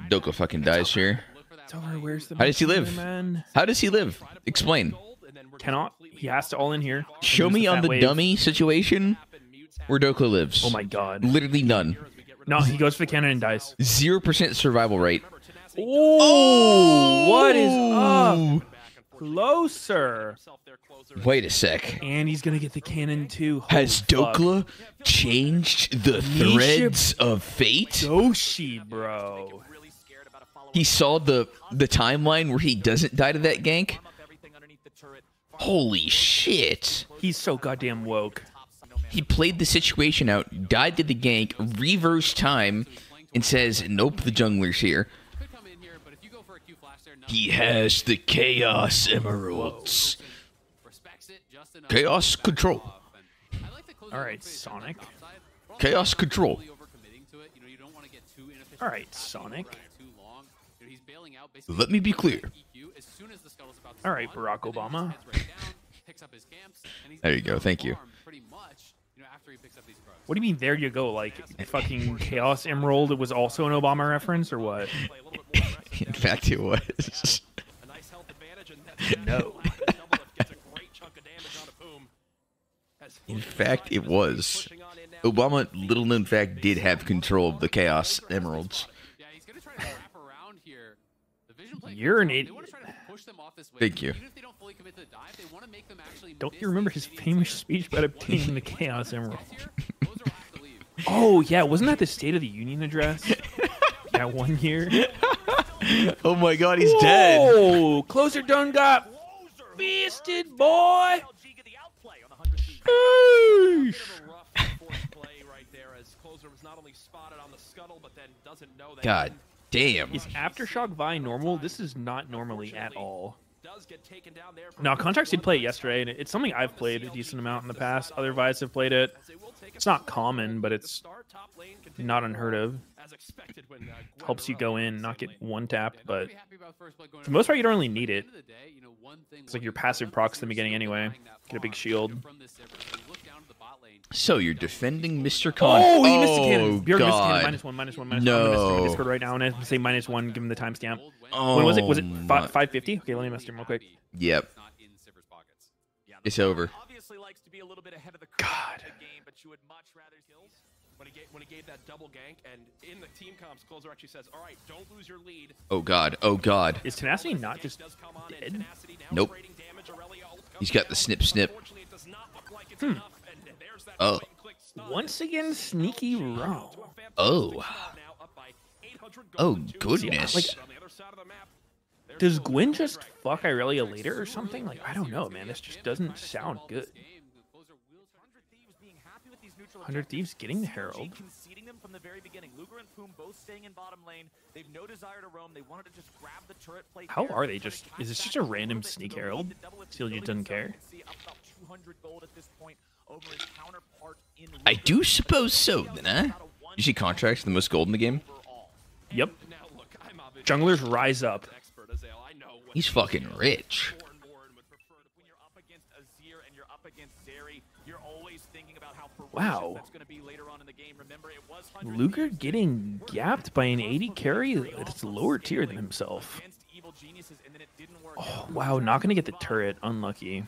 Dokla fucking dies here. It's over. Where's the? How does he live? Man? How does he live? Explain. Cannot. He has to all in here. Show me on the dummy situation where Dokla lives. Oh my god. Literally none. No, he goes for the cannon and dies. 0% survival rate. Oh, what is up? Closer. Wait a sec. And he's gonna get the cannon too. Holy Has Dokla fuck. Changed the threads of fate? Yoshi, bro. He saw the timeline where he doesn't die to that gank. Holy shit. He's so goddamn woke. He played the situation out, died to the gank, reversed time, and says, nope, the jungler's here. He has the Chaos Emeralds. Chaos Control. Alright, Sonic. Chaos Control. Alright, Sonic. Let me be clear. Alright, Barack Obama. There you go, thank you. What do you mean, there you go? Like, fucking Chaos Emerald was also an Obama reference, or what? In fact, it was. No. In fact, it was. Obama, little known fact, did have control of the Chaos Emeralds. You're an idiot. Thank you. Don't you remember his famous speech about obtaining the Chaos Emerald? Oh, yeah. Wasn't that the State of the Union address? That one year? Oh, my God. He's dead. Oh, Closer done got fisted, boy. God. Damn. Is Aftershock Vi normal? This is not normally at all. No, Contracts did play it yesterday, and it's something I've played a decent amount in the past. Other Vi's have played it. It's not common, but it's not unheard of. Helps you go in, not get one tap, but for the most part, you don't really need it. It's like your passive procs in the beginning anyway. Get a big shield. So you're defending Mr. Khan. Oh, he missed a cannon. Bjerg missed a cannon. -1, -1, -1. No. I'm going to Discord right now, and I'm going to say -1, give him the timestamp. Oh, when was it? Was it 550? Okay, let me mess him real quick. Yep. It's over. God. Oh, God. Oh, God. Is Tenacity not just dead? Nope. He's got the snip snip. Hmm. Oh. Once again, Sneaky wrong. Oh. Oh, goodness. Like, does Gwen just fuck Irelia later or something? Like, I don't know, man. This just doesn't sound good. 100 Thieves getting the Herald. How are they just... Is this just a random Sneak Herald? CLG doesn't care. I do suppose so, then, eh? You see Contracts, the most gold in the game? Yep. Junglers rise up. He's fucking rich. Wow. Luger getting gapped by an 80 carry that's lower tier than himself. Oh, wow. Not going to get the turret. Unlucky.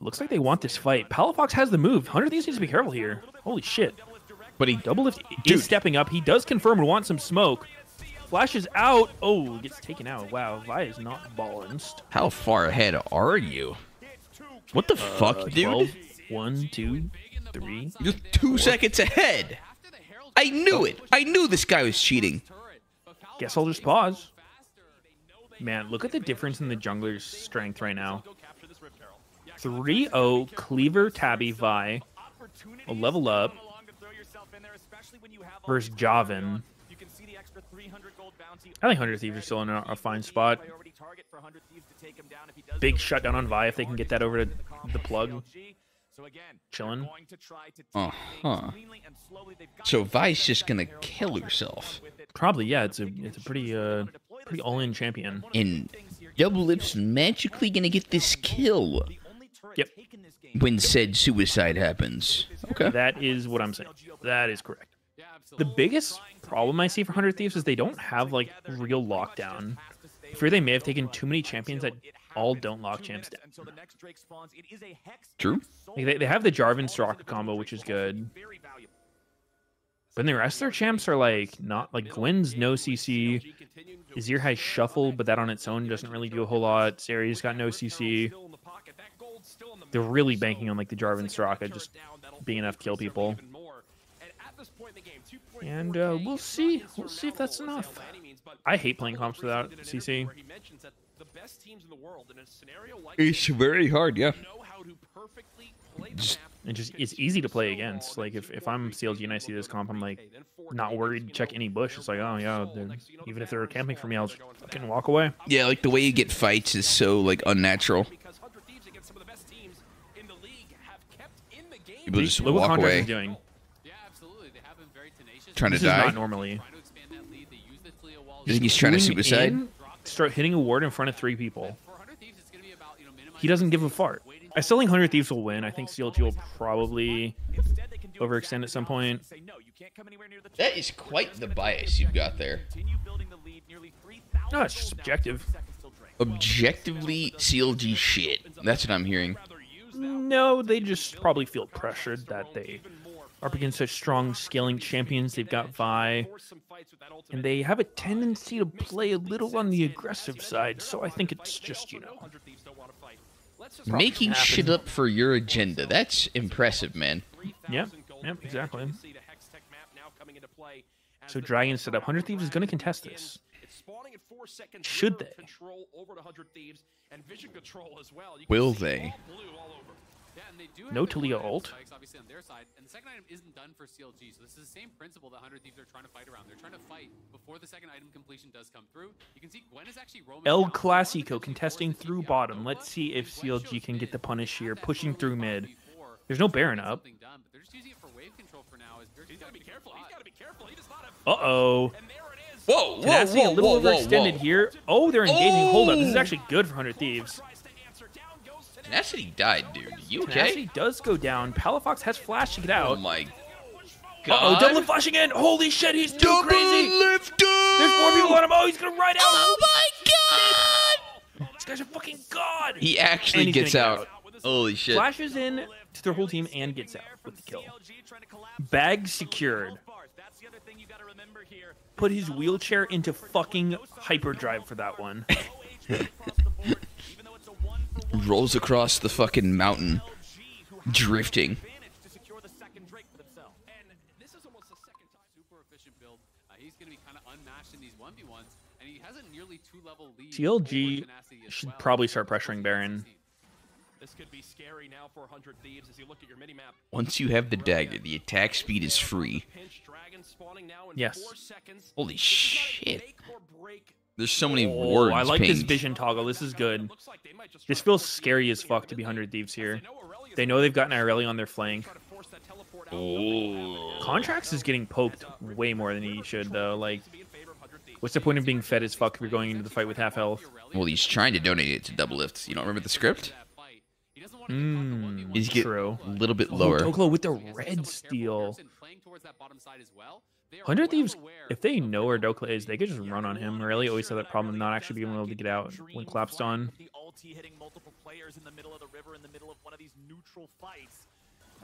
Looks like they want this fight. Palafox has the move. 100 Thieves needs to be careful here. Holy shit. But he double lift is stepping up. He does confirm and want some smoke. Flashes out. Oh, gets taken out. Wow, Vi is not balanced. How far ahead are you? What the fuck, dude? 12, 1, 2, 3. You're 2 seconds ahead. I knew it. I knew this guy was cheating. Guess I'll just pause. Man, look at the difference in the jungler's strength right now. 3-0, Cleaver, Tabby, Vi. A level up. Versus Jarvan. I think 100 Thieves are still in a fine spot. Big shutdown on Vi if they can get that over to the plug. Chillin'. Uh-huh. So Vi's just gonna kill herself. Probably, yeah. It's a pretty all-in champion. And Double Lips magically gonna get this kill. Yep. When said suicide happens. Okay. That is what I'm saying. That is correct. The biggest problem I see for 100 Thieves is they don't have, like, real lockdown. I fear they may have taken too many champions that all don't lock champs down. True. Like, they have the Jarvan Soraka combo, which is good. But the rest of their champs are, like, not... Like, Gwen's no CC. Azir has Shuffle, but that on its own doesn't really do a whole lot. Zeri's got no CC. They're really banking on, like, the Jarvan Soraka just being enough to kill people. And we'll see. We'll see if that's enough. I hate playing comps without CC. It's very hard, yeah. It just, it's easy to play against. Like, if I'm CLG and I see this comp, I'm like not worried to check any bush. It's like, oh yeah, even if they're camping for me, I'll just fucking walk away. Yeah, like the way you get fights is so, like, unnatural. People just look walk away. Doing. Trying to this die. Is not normally. He's trying to suicide. In, start hitting a ward in front of 3 people. He doesn't give a fart. I still think 100 Thieves will win. I think CLG will probably overextend at some point. That is quite the bias you've got there. No, it's just subjective. Objectively, CLG shit. That's what I'm hearing. No, they just probably feel pressured that they are against such strong scaling champions. They've got Vi, and they have a tendency to play a little on the aggressive side, so I think it's just, you know... Making shit up for your agenda. That's impressive, man. Yep, yep, exactly. So Dragon set up. 100 Thieves is going to contest this. Should they? Will they? No Taliyah ult. And the second item isn't done for CLG, so this is the same principle that 100 Thieves are trying to fight around. They're trying to fight before the second item completion does come through. You can see Gwen is actually roaming. El Clasico contesting through bottom. Let's see if CLG can get the punish here, pushing through mid. There's no Baron up. Uh-oh. Whoa, whoa, a little overextended here. Oh, they're engaging. Hold up. This is actually good for 100 Thieves. Tenacity died, dude. You okay? Tenacity does go down. Palafox has flash to get out. Oh my god. Uh oh, double flash again. Holy shit, he's too double crazy. Lifted. There's 4 people on him. Oh, he's gonna ride out. Oh my god. This guy's a fucking god. He actually gets out. Holy shit. Flashes in to their whole team and gets out with the kill. Bag secured. Put his wheelchair into fucking hyperdrive for that one. Rolls across the fucking mountain, drifting. CLG should probably start pressuring Baron. This could be scary now for 100 Thieves as you look at your minimap. Once you have the dagger, the attack speed is free. Yes. Holy shit. There's so many words. I like pinged. This vision toggle. This is good. This feels scary as fuck to be 100 Thieves here. They know they've got an Irelia on their flank. Oh. Contracts is getting poked way more than he should, though. Like, what's the point of being fed as fuck if you're going into the fight with half health? Well, he's trying to donate it to Double Lifts. You don't remember the script? He's getting a little bit lower. Toglo with the red steel. 100 Thieves, if they know where Dokla is, they could just run on him. Really always have that problem of not actually being able to get out when collapsed on.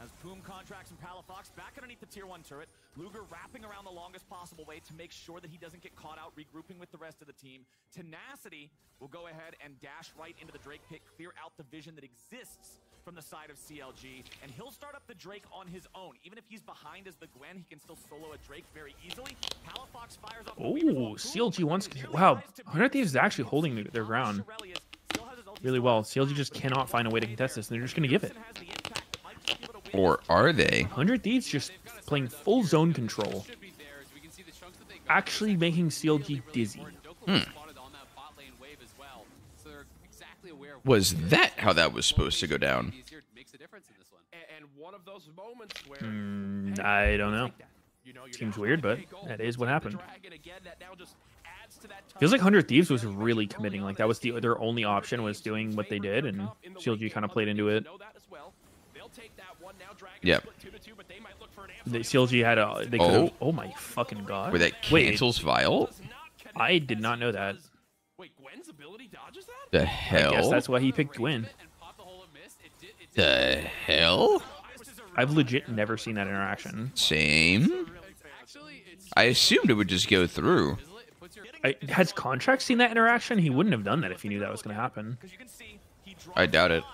As boom contracts and Palafox back underneath the tier 1 turret, Luger wrapping around the longest possible way to make sure that he doesn't get caught out regrouping with the rest of the team. Tenacity will go ahead and dash right into the Drake pit, clear out the vision that exists from the side of CLG, and he'll start up the Drake on his own. Even if he's behind as the Gwen, he can still solo a Drake very easily. Palafox fires off. Oh, CLG wants. Wow, 100 Thieves is actually holding their ground really well. CLG just cannot find a way to contest this, and they're just going to give it. Or are they? 100 Thieves just playing full zone control. Actually making CLG dizzy. Was that how that was supposed to go down? I don't know. Seems weird, but that is what happened. Feels like 100 Thieves was really committing. Like, that was their only option, was doing what they did, and CLG kind of played into it. Yep. The CLG had a... They could've, oh my fucking god. Wait, that cancels Vial? I did not know that. Wait, Gwen's ability dodges that? The hell? I guess that's why he picked Gwen. The hell? I've legit never seen that interaction. Same. I assumed it would just go through. Has Contract seen that interaction? He wouldn't have done that if he knew that was going to happen. I doubt it.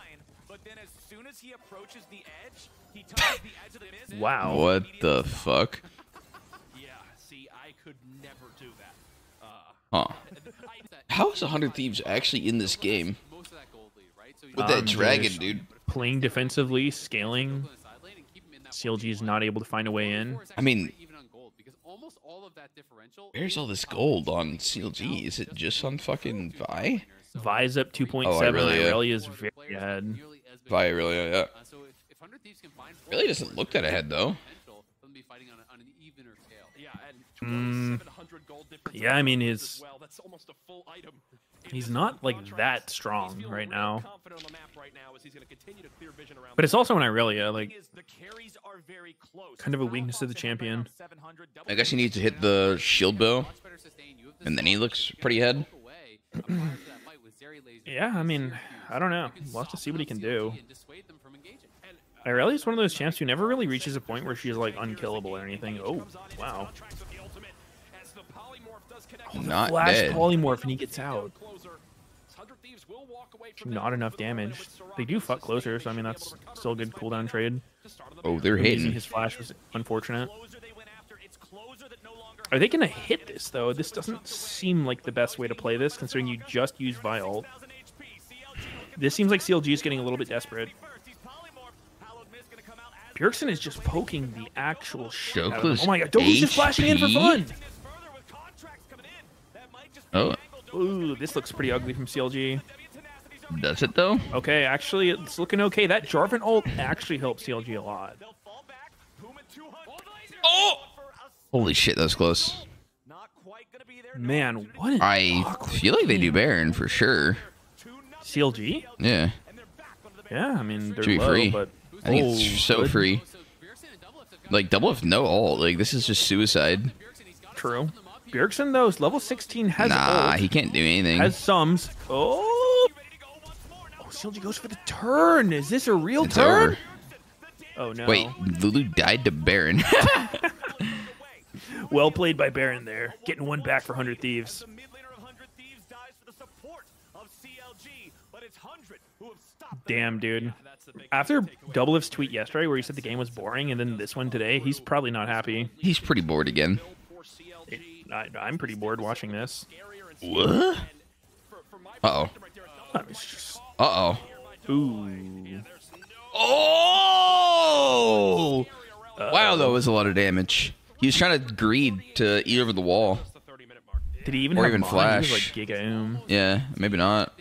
Wow. What the fuck? Huh. How is 100 Thieves actually in this game? With that dragon, dude. Playing defensively, scaling. CLG is not able to find a way in. I mean... Where's all this gold on CLG? Is it just on fucking Vi? Vi's up 2.7. Oh, Irelia is very ahead. Vi, Irelia, yeah. Really doesn't look that ahead, though. Yeah, I mean, he's not, like, that strong right now. But it's also in Irelia, like, kind of a weakness of the champion. I guess he needs to hit the shield bow, and then he looks pretty ahead. Yeah, I mean, I don't know. We'll have to see what he can do. Irelia is one of those champs who never really reaches a point where she's, like, unkillable or anything. Oh, wow. Not flash dead. Polymorph and he gets out. Not enough damage. They do fuck closer, so I mean that's still a good cooldown trade. Oh, they're hitting. His flash was unfortunate. Are they gonna hit this though? This doesn't seem like the best way to play this, considering you just used Vi ult. This seems like CLG is getting a little bit desperate. Bjergsen is just poking the actual shit out of him. Oh my god, Doki's just flashing in for fun! Oh. Ooh, this looks pretty ugly from CLG. Does it though? Okay, actually, it's looking okay. That Jarvan ult actually helps CLG a lot. Oh! Holy shit, that was close. Man, what an awkward feel like they do Baron for sure. CLG? Yeah. Yeah, I mean, they're low, free. But... I think it's so good. Free. Like, double if no ult. Like, this is just suicide. True. Bjergsen, though, is level 16, has ult. He can't do anything. Has sums. Oh! Oh, CLG goes for the turn. Is this a real turn? Over. Oh, no. Wait, Lulu died to Baron. Well played by Baron there. Getting one back for 100 Thieves. Damn, dude. After Double If's tweet yesterday where he said the game was boring, and then this one today, he's probably not happy. He's pretty bored again. I'm pretty bored watching this. What? Uh-oh. Uh-oh. Ooh. Oh! Wow, that was a lot of damage. He was trying to greed to eat over the wall. Did he even or even flash? He was like Giga-oom. Yeah, maybe not.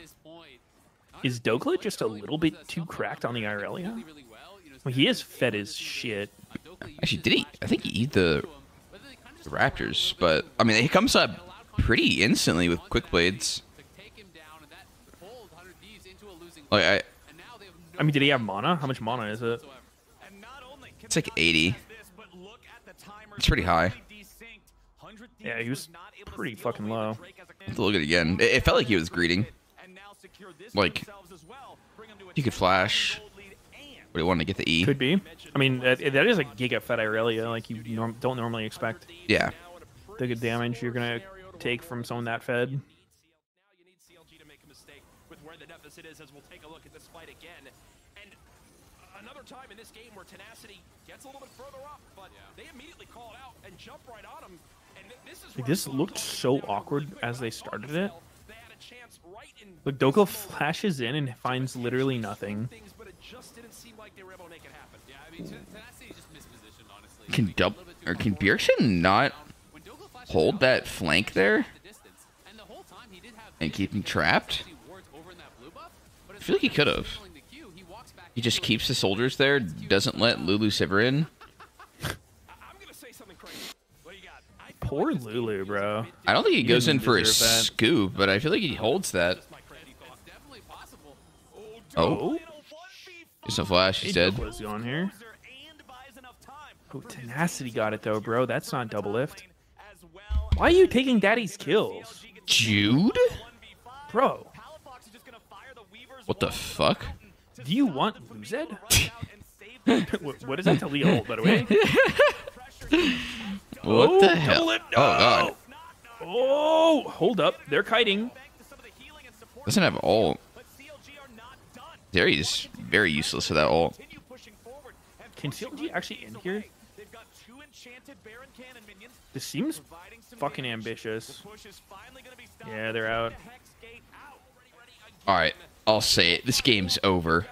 Is Dokla just a little bit too cracked on the Irelia? Well, he is fed as shit. Actually, did he? I think he ate the Raptors, but I mean, he comes up pretty instantly with quick blades. Like I mean, did he have mana? How much mana is it? It's like 80. It's pretty high. Yeah, he was pretty fucking low. I have to look at it again. It felt like he was greeting. Like, you could flash. Would he want to get the E? Could be. I mean, that is a giga fed Irelia. Like, you don't normally expect. Yeah. The good damage you're going to take from someone that fed. Another time in this game where Tenacity gets a little bit further up, but they immediately call it out and jump right on him. And this looked so awkward as they started it. Look, Dokla flashes in and finds literally nothing. Can Bjergsen not hold that flank there and keep him trapped? I feel like he could have. He just keeps the soldiers there, doesn't let Lulu Siver in. Poor Lulu, bro. I don't think he goes in for a scoop, but I feel like he holds that. Oh. There's no flash. He's dead. On here. Oh, Tenacity got it, though, bro. That's not double lift. Why are you taking daddy's kills? Jude? Bro. What the fuck? Do you want Luzed? What is that Taliyah hold, by the way? What the hell? No. Oh, God. Oh, hold up. They're kiting. Doesn't have ult. Zeri is very useless for that ult. Can CLG actually end here? This seems fucking ambitious. Yeah, they're out. All right, I'll say it. This game's over.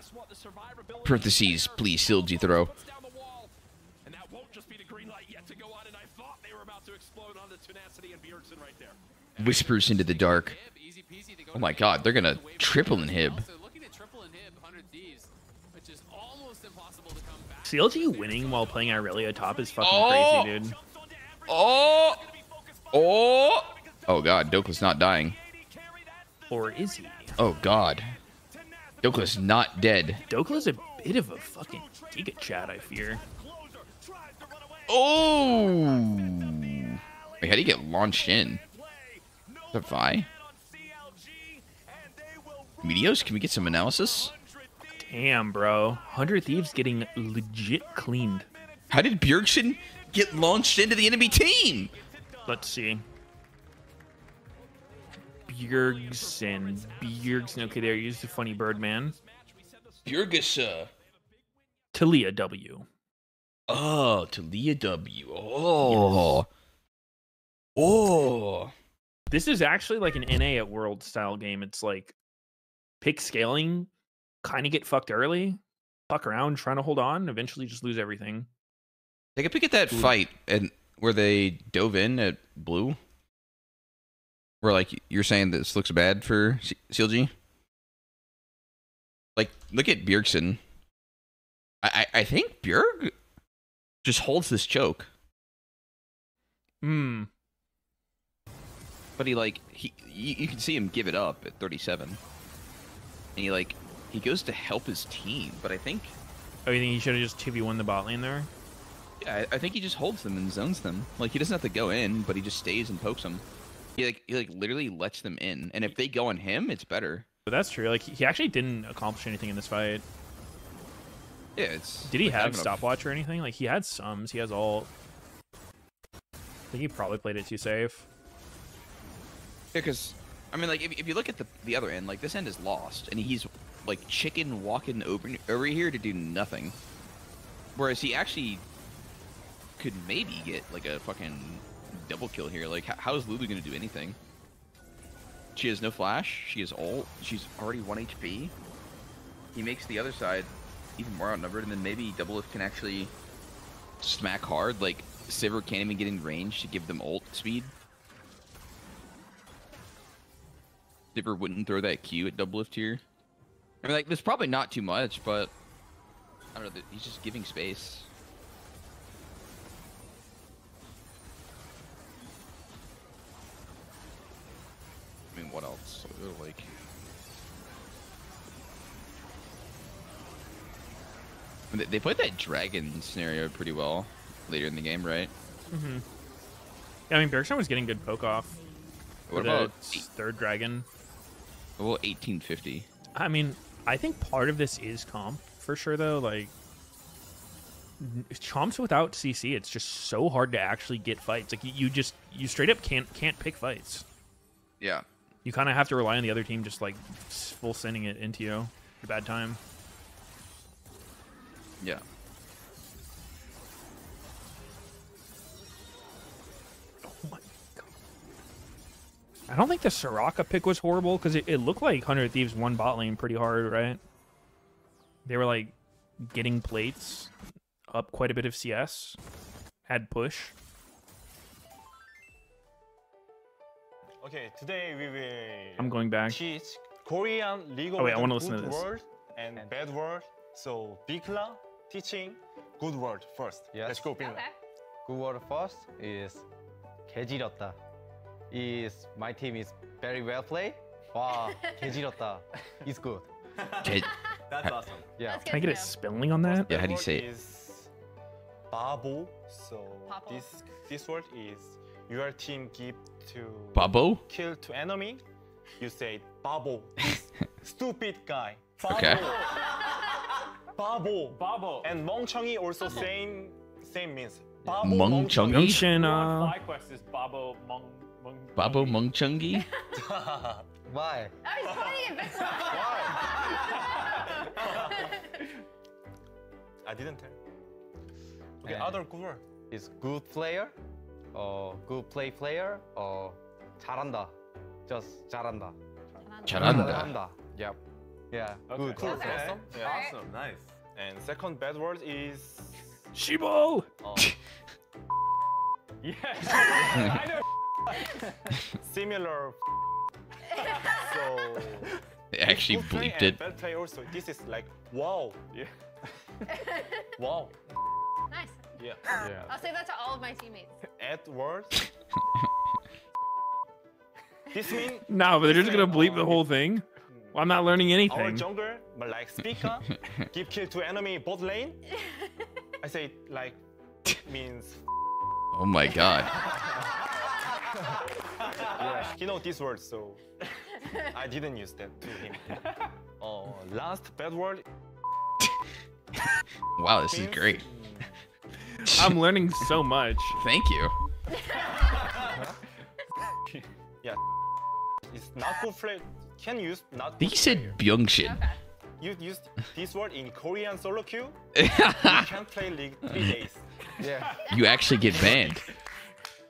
Parentheses, please, CLG throw. Whispers into the dark. Oh my god, they're gonna triple inhib. CLG winning while playing Irelia top is fucking crazy, dude. Oh god, Dokla's not dying. Or is he? Oh god. Dokla's not dead. Dokla's a bit of a fucking giga chat, I fear. Oh! Wait, how do you get launched in? Is that Vi? Meteos, can we get some analysis? Damn, bro. 100 Thieves getting legit cleaned. How did Bjergsen get launched into the enemy team? Let's see. Bjergsen. Okay, there. Used the funny bird, man. Bjergsen. Taliyah W. Oh, Taliyah W. Oh. Yes. Oh. This is actually like an NA at World style game. It's like pick scaling. Kind of get fucked early, fuck around, trying to hold on, eventually just lose everything. Take a peek at that fight and where they dove in at blue. Where, like, you're saying this looks bad for CLG? Like, look at Bjergsen. I think Bjerg just holds this choke. Hmm. But he, like, you can see him give it up at 37. And he, like... He goes to help his team, but I think... Oh, you think he should have just 2v1 the bot lane there? Yeah, I think he just holds them and zones them. Like, he doesn't have to go in, but he just stays and pokes them. He literally lets them in. And if they go on him, it's better. But that's true. Like, he actually didn't accomplish anything in this fight. Yeah, it's... Did he have stopwatch or anything? Like, he had sums. He has ult. I think he probably played it too safe. Yeah, because... I mean, like, if you look at the other end, like, this end is lost. And he's... like chicken walking over here to do nothing, whereas he actually could maybe get like a fucking double kill here. Like how is Lulu gonna do anything? She has no flash. She has ult. She's already 1 HP. He makes the other side even more outnumbered, and then maybe Doublelift can actually smack hard. Like Sivir can't even get in range to give them ult speed. Sivir wouldn't throw that Q at Doublelift here. I mean, like, there's probably not too much, but I don't know. He's just giving space. I mean, what else? Like, I mean, they played that dragon scenario pretty well later in the game, right? Mm-hmm. Yeah, I mean, Bjergsen was getting good poke off. What about third dragon? Well, 1850. I mean, I think part of this is comp for sure, though. Like, chomps without CC, it's just so hard to actually get fights. Like, you straight up can't pick fights. Yeah. You kind of have to rely on the other team just like full sending it into you at a bad time. Yeah. I don't think the Soraka pick was horrible because it looked like 100 Thieves won bot lane pretty hard, right? They were like getting plates up quite a bit of CS, had push. Okay, today we will. I'm going back. Korean legal. Oh wait, I want to listen to this. Word and bad word. So Bikla teaching good word first. Yes. Let's go, Bikla. Okay. Good word first is 개지렸다. Is my team is very well played. Wow, 개지렸다. It's good. That's awesome. Yeah. Can I get a spelling on that? Yeah, how do you say it? Babo. So this word is your team give to Babo? Kill to enemy. You say Babo. Stupid guy. Babo. Okay. Babo. Babo. And Mongchongi also same means. Babo Mongchongi. FlyQuest is Babo Mong. Babo Mongchongi? Why? I was putting it back. Why? I didn't tell. Okay, other good word is good player, or good player, or 잘한다. Just 잘한다. 잘한다. Yep. Yeah. Okay. Good. Cool. Okay. Awesome. Yeah, right. Awesome. Nice. And second bad word is Shibo. Yes. I know. Similar. So they actually bleeped it. Bad play also. This is like wow. Yeah. Wow. Nice. Yeah. Yeah. I'll say that to all of my teammates. Edward. This means no, but they're just gonna bleep the whole thing. Well, I'm not learning anything. Our jungler, but like speaker, give kill to enemy bot lane. I say like means. Oh my god. Yeah, he knows this word, so I didn't use that to him. Oh, last bad word. Wow, this is great. I'm learning so much. Thank you. Yeah, it's not good play. Can use not. He said Bjergsen. Okay. You used this word in Korean solo queue. You can't play League 3 days. Yeah. You actually get banned.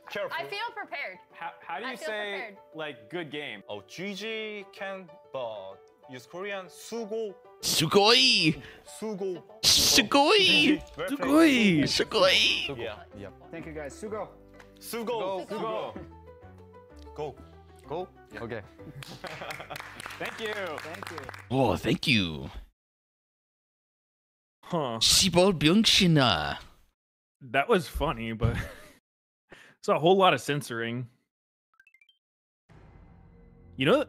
Careful. I feel prepared. How do you say prepared. Like good game? Oh, GG can but use Korean sugo. Sugoi. Sugo. Sugoi. Sugoi. Sugoi. Yeah. Yeah. Thank you guys. Sugo. Sugo. Sugo. Go. Go. Okay. Thank you. Thank you. Oh, thank you. Huh. Sibol Byungshina. That was funny, but it's a whole lot of censoring. You know,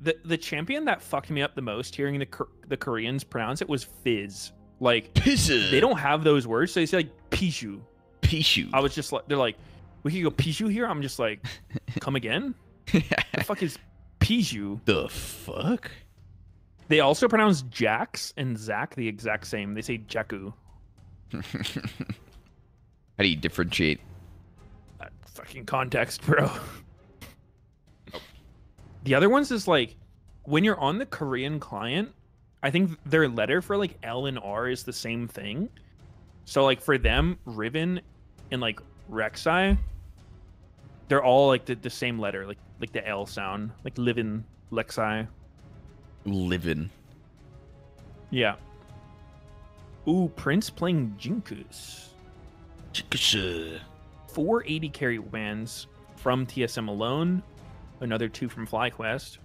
the champion that fucked me up the most hearing the Koreans pronounce it was Fizz. Like Pizzu. They don't have those words, so they say like Pishu. Pishu. I was just like, they're like, we could go Pishu here. I'm just like, come again. The fuck is Piju? The fuck? They also pronounce Jax and Zach the exact same. They say Jaku. How do you differentiate? Fucking context, bro. Oh. The other ones is like, when you're on the Korean client, I think their letter for like L and R is the same thing. So like for them, Riven and like Rek'Sai, they're all like the same letter, like the L sound, like Livin, Lexi. Livin. Yeah. Ooh, Prince playing Jinkus. Jinkus. 480 carry wins from TSM alone. Another 2 from FlyQuest.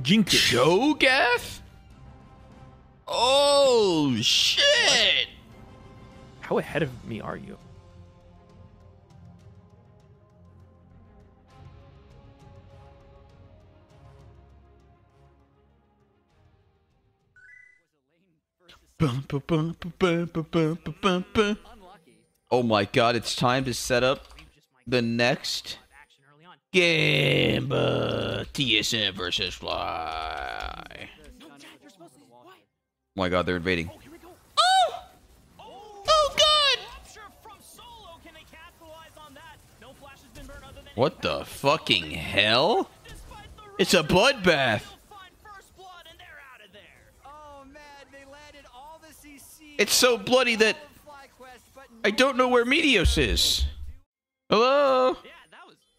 Jinkus. Cho'Gath? Oh, shit. What? How ahead of me are you? Oh my god, it's time to set up the next game. TSM versus Fly. Oh my god, they're invading. What the fucking hell? It's a bloodbath. It's so bloody that I don't know where Meteos is. Hello?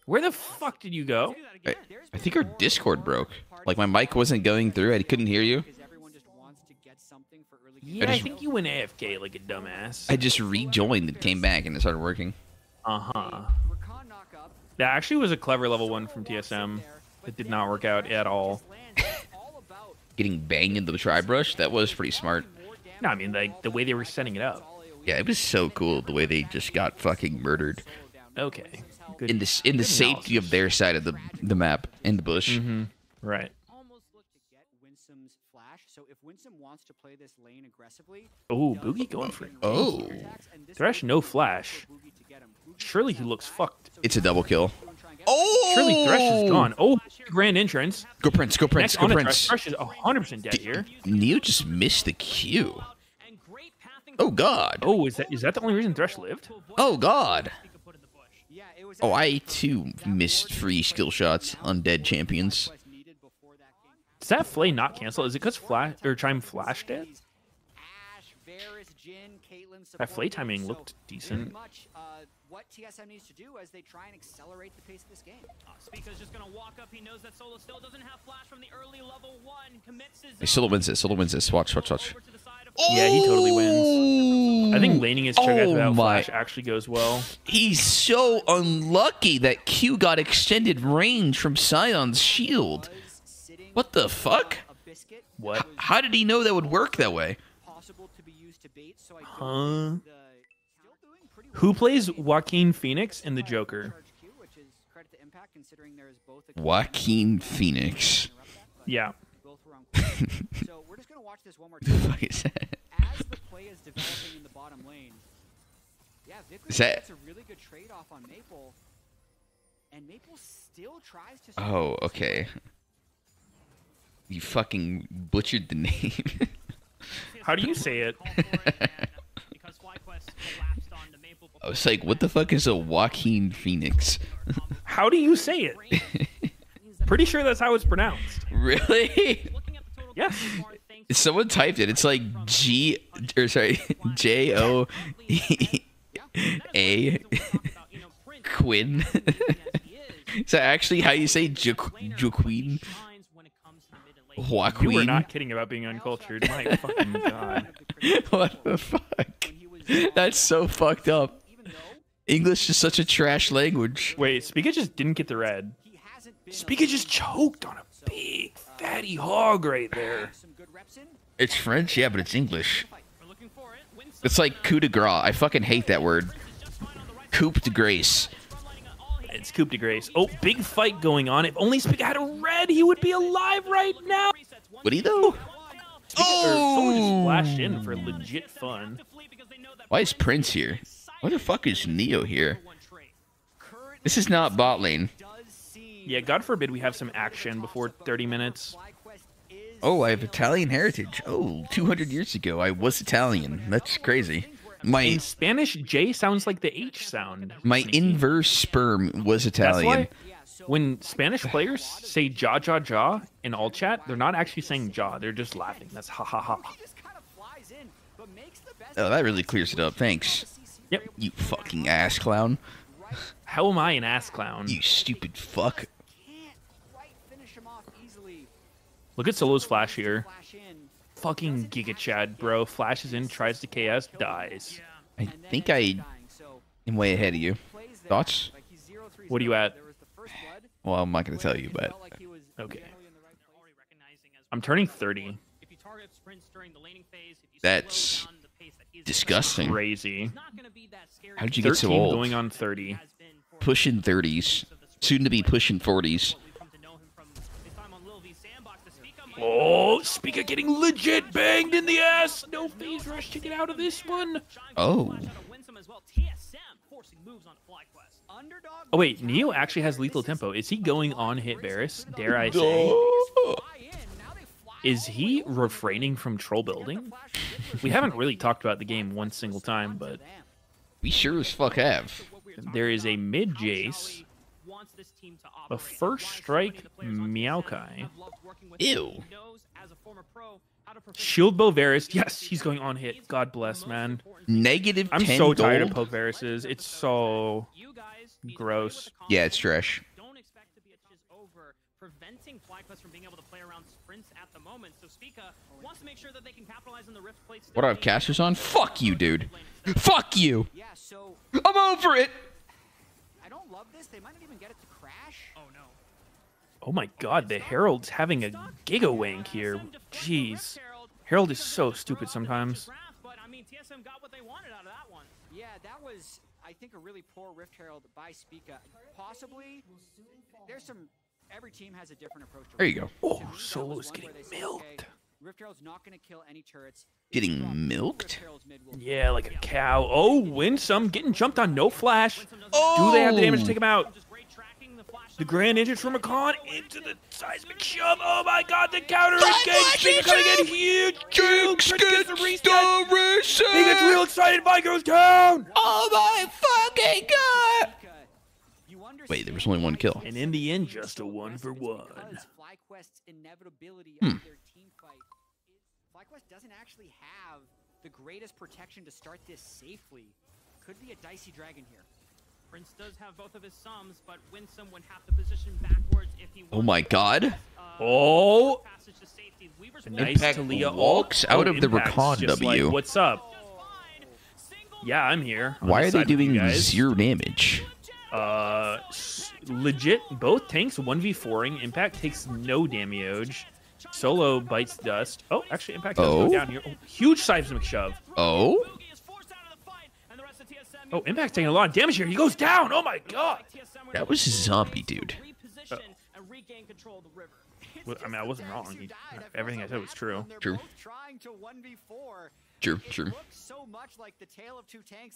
Where the fuck did you go? I think our Discord broke. Like my mic wasn't going through. I couldn't hear you. Yeah, I think you went AFK like a dumbass. I just rejoined and came back and it started working. Uh-huh. That actually was a clever level 1 from TSM. It did not work out at all. Getting banged into the tri-brush? That was pretty smart. No, I mean, like, the way they were setting it up. Yeah, it was so cool the way they just got fucking murdered. Okay. Good. In the safety of their side of the map, in the bush. Mm-hmm. Right. Oh, Boogie going for it. Oh. Thresh, no flash. Surely he looks fucked. It's a double kill. Oh! Surely Thresh is gone. Oh, grand entrance. Go Prince, go Prince, go Prince. Thresh is 100% dead here. Neo just missed the Q. Oh, God. Oh, is that the only reason Thresh lived? Oh, God. Oh, I too missed free skill shots on dead champions. Does that Flay not cancel? Is it because Flash or Chime flashed it? That Flay timing looked decent. What TSM needs to do as they try and accelerate the pace of this game. Speaker's just gonna walk up. He knows that Solo still doesn't have flash from the early level one. Commits his. Solo wins it. Solo wins it. Watch, watch, watch. Oh! Yeah, he totally wins. I think laning his Cho'Gath without flash actually goes well. He's so unlucky that Q got extended range from Scion's shield. What the fuck? What? How did he know that would work that way? Huh? Who plays Joaquin Phoenix in The Joker? Joaquin Phoenix. Yeah. So we're just going to watch this one more time. What is that? As the play is developing in the bottom lane. Yeah, Vickers gets a really good trade off on Maple. And Maple still tries to. Oh, okay. You fucking butchered the name. How do you say it? I was like, what the fuck is a Joaquin Phoenix? How do you say it? Pretty sure that's how it's pronounced. Really? Yes. Someone typed it. It's like G, or sorry, J-O-E-A Quinn. Is that actually how you say Joaquin? Joaquin? You were not kidding about being uncultured. My fucking God. What the fuck? That's so fucked up. English is such a trash language. Wait, Spica just didn't get the red. Spica just choked on a big fatty hog right there. It's French, yeah, but it's English. It's like coup de grace. I fucking hate that word. Coup de grace. It's coup de grace. Oh, big fight going on. If only Spica had a red, he would be alive right now. Would he though? Oh! Someone just flashed in for legit fun. Why is Prince here? Why the fuck is Neo here? This is not bot lane. Yeah, God forbid we have some action before 30 minutes. Oh, I have Italian heritage. Oh, 200 years ago, I was Italian. That's crazy. In Spanish, J sounds like the H sound. My inverse sperm was Italian. That's why when Spanish players say ja, ja, ja in all chat, they're not actually saying ja. They're just laughing. That's ha, ha, ha. Oh, that really clears it up. Thanks. Yep. You fucking ass clown. How am I an ass clown? You stupid fuck. Look at Solo's flash here. Fucking Giga Chad, bro. Flashes in, tries to KS, dies. I think I am way ahead of you. Thoughts? What are you at? Well, I'm not going to tell you, but... Okay. I'm turning 30. That's... disgusting. Crazy. How did you get so old? Going on 30. Pushing 30s. Soon to be pushing 40s. Oh, Spica getting legit banged in the ass. No phase rush to get out of this one. Oh. Oh, wait. Neo actually has lethal tempo. Is he going on hit Varus? Dare I say? No. Is he refraining from troll building? We haven't really talked about the game one single time, but... we sure as fuck have. There is a mid Jace, a first strike Maokai. Ew. Shield bow Varus. Yes, he's going on hit. God bless, man. Negative 10 gold. I'm so tired of poke Varus's. It's so gross. Yeah, it's trash. Preventing FlyQuest from being able to play around sprints at the moment, so Spica wants to make sure that they can capitalize on the rift plates. What do I have casters on? Fuck you, dude. Fuck you. Yeah, so I'm over it. I don't love this. They might not even get it to crash. Oh no. Oh my God, the Herald's having a giga wank here. Jeez. Herald is so stupid sometimes. But I mean, TSM got what they wanted out of that one. Yeah, that was, I think, a really poor Rift Herald by Spica. Possibly, there's some, every team has a different approach. There you go. Oh, Solo's getting milked. Rift Herald's not going to kill any turrets. Getting milked? Yeah, like a cow. Oh, Winsome getting jumped on, no flash. Oh! Do they have the damage to take him out? The Grand Entrance from Akon into the Seismic Shove. Oh my god, the counter engage. Big coming in huge. Jinx gets a reset. He gets real excited. Vi goes down. Oh my fucking god. Wait, there was only one kill. And in the end, just a 1-for-1. FlyQuest doesn't actually have the greatest protection to start this safely. Could be a dicey dragon here. Prince does have both of his sums, but Winsome would have to position backwards if he wants. Oh my god. Oh. An impact walks out of the Rakan W. Like, what's up? Yeah, I'm here. Why are they doing zero damage? Legit, both tanks 1v4ing. Impact takes no damage. Solo bites dust. Oh, actually, Impact does go down here. Oh, huge seismic shove. Oh. Oh, Impact's taking a lot of damage here. He goes down. Oh my god. That was a zombie, dude. Oh. Well, I mean, I wasn't wrong. He, everything I said was true. True. True. True.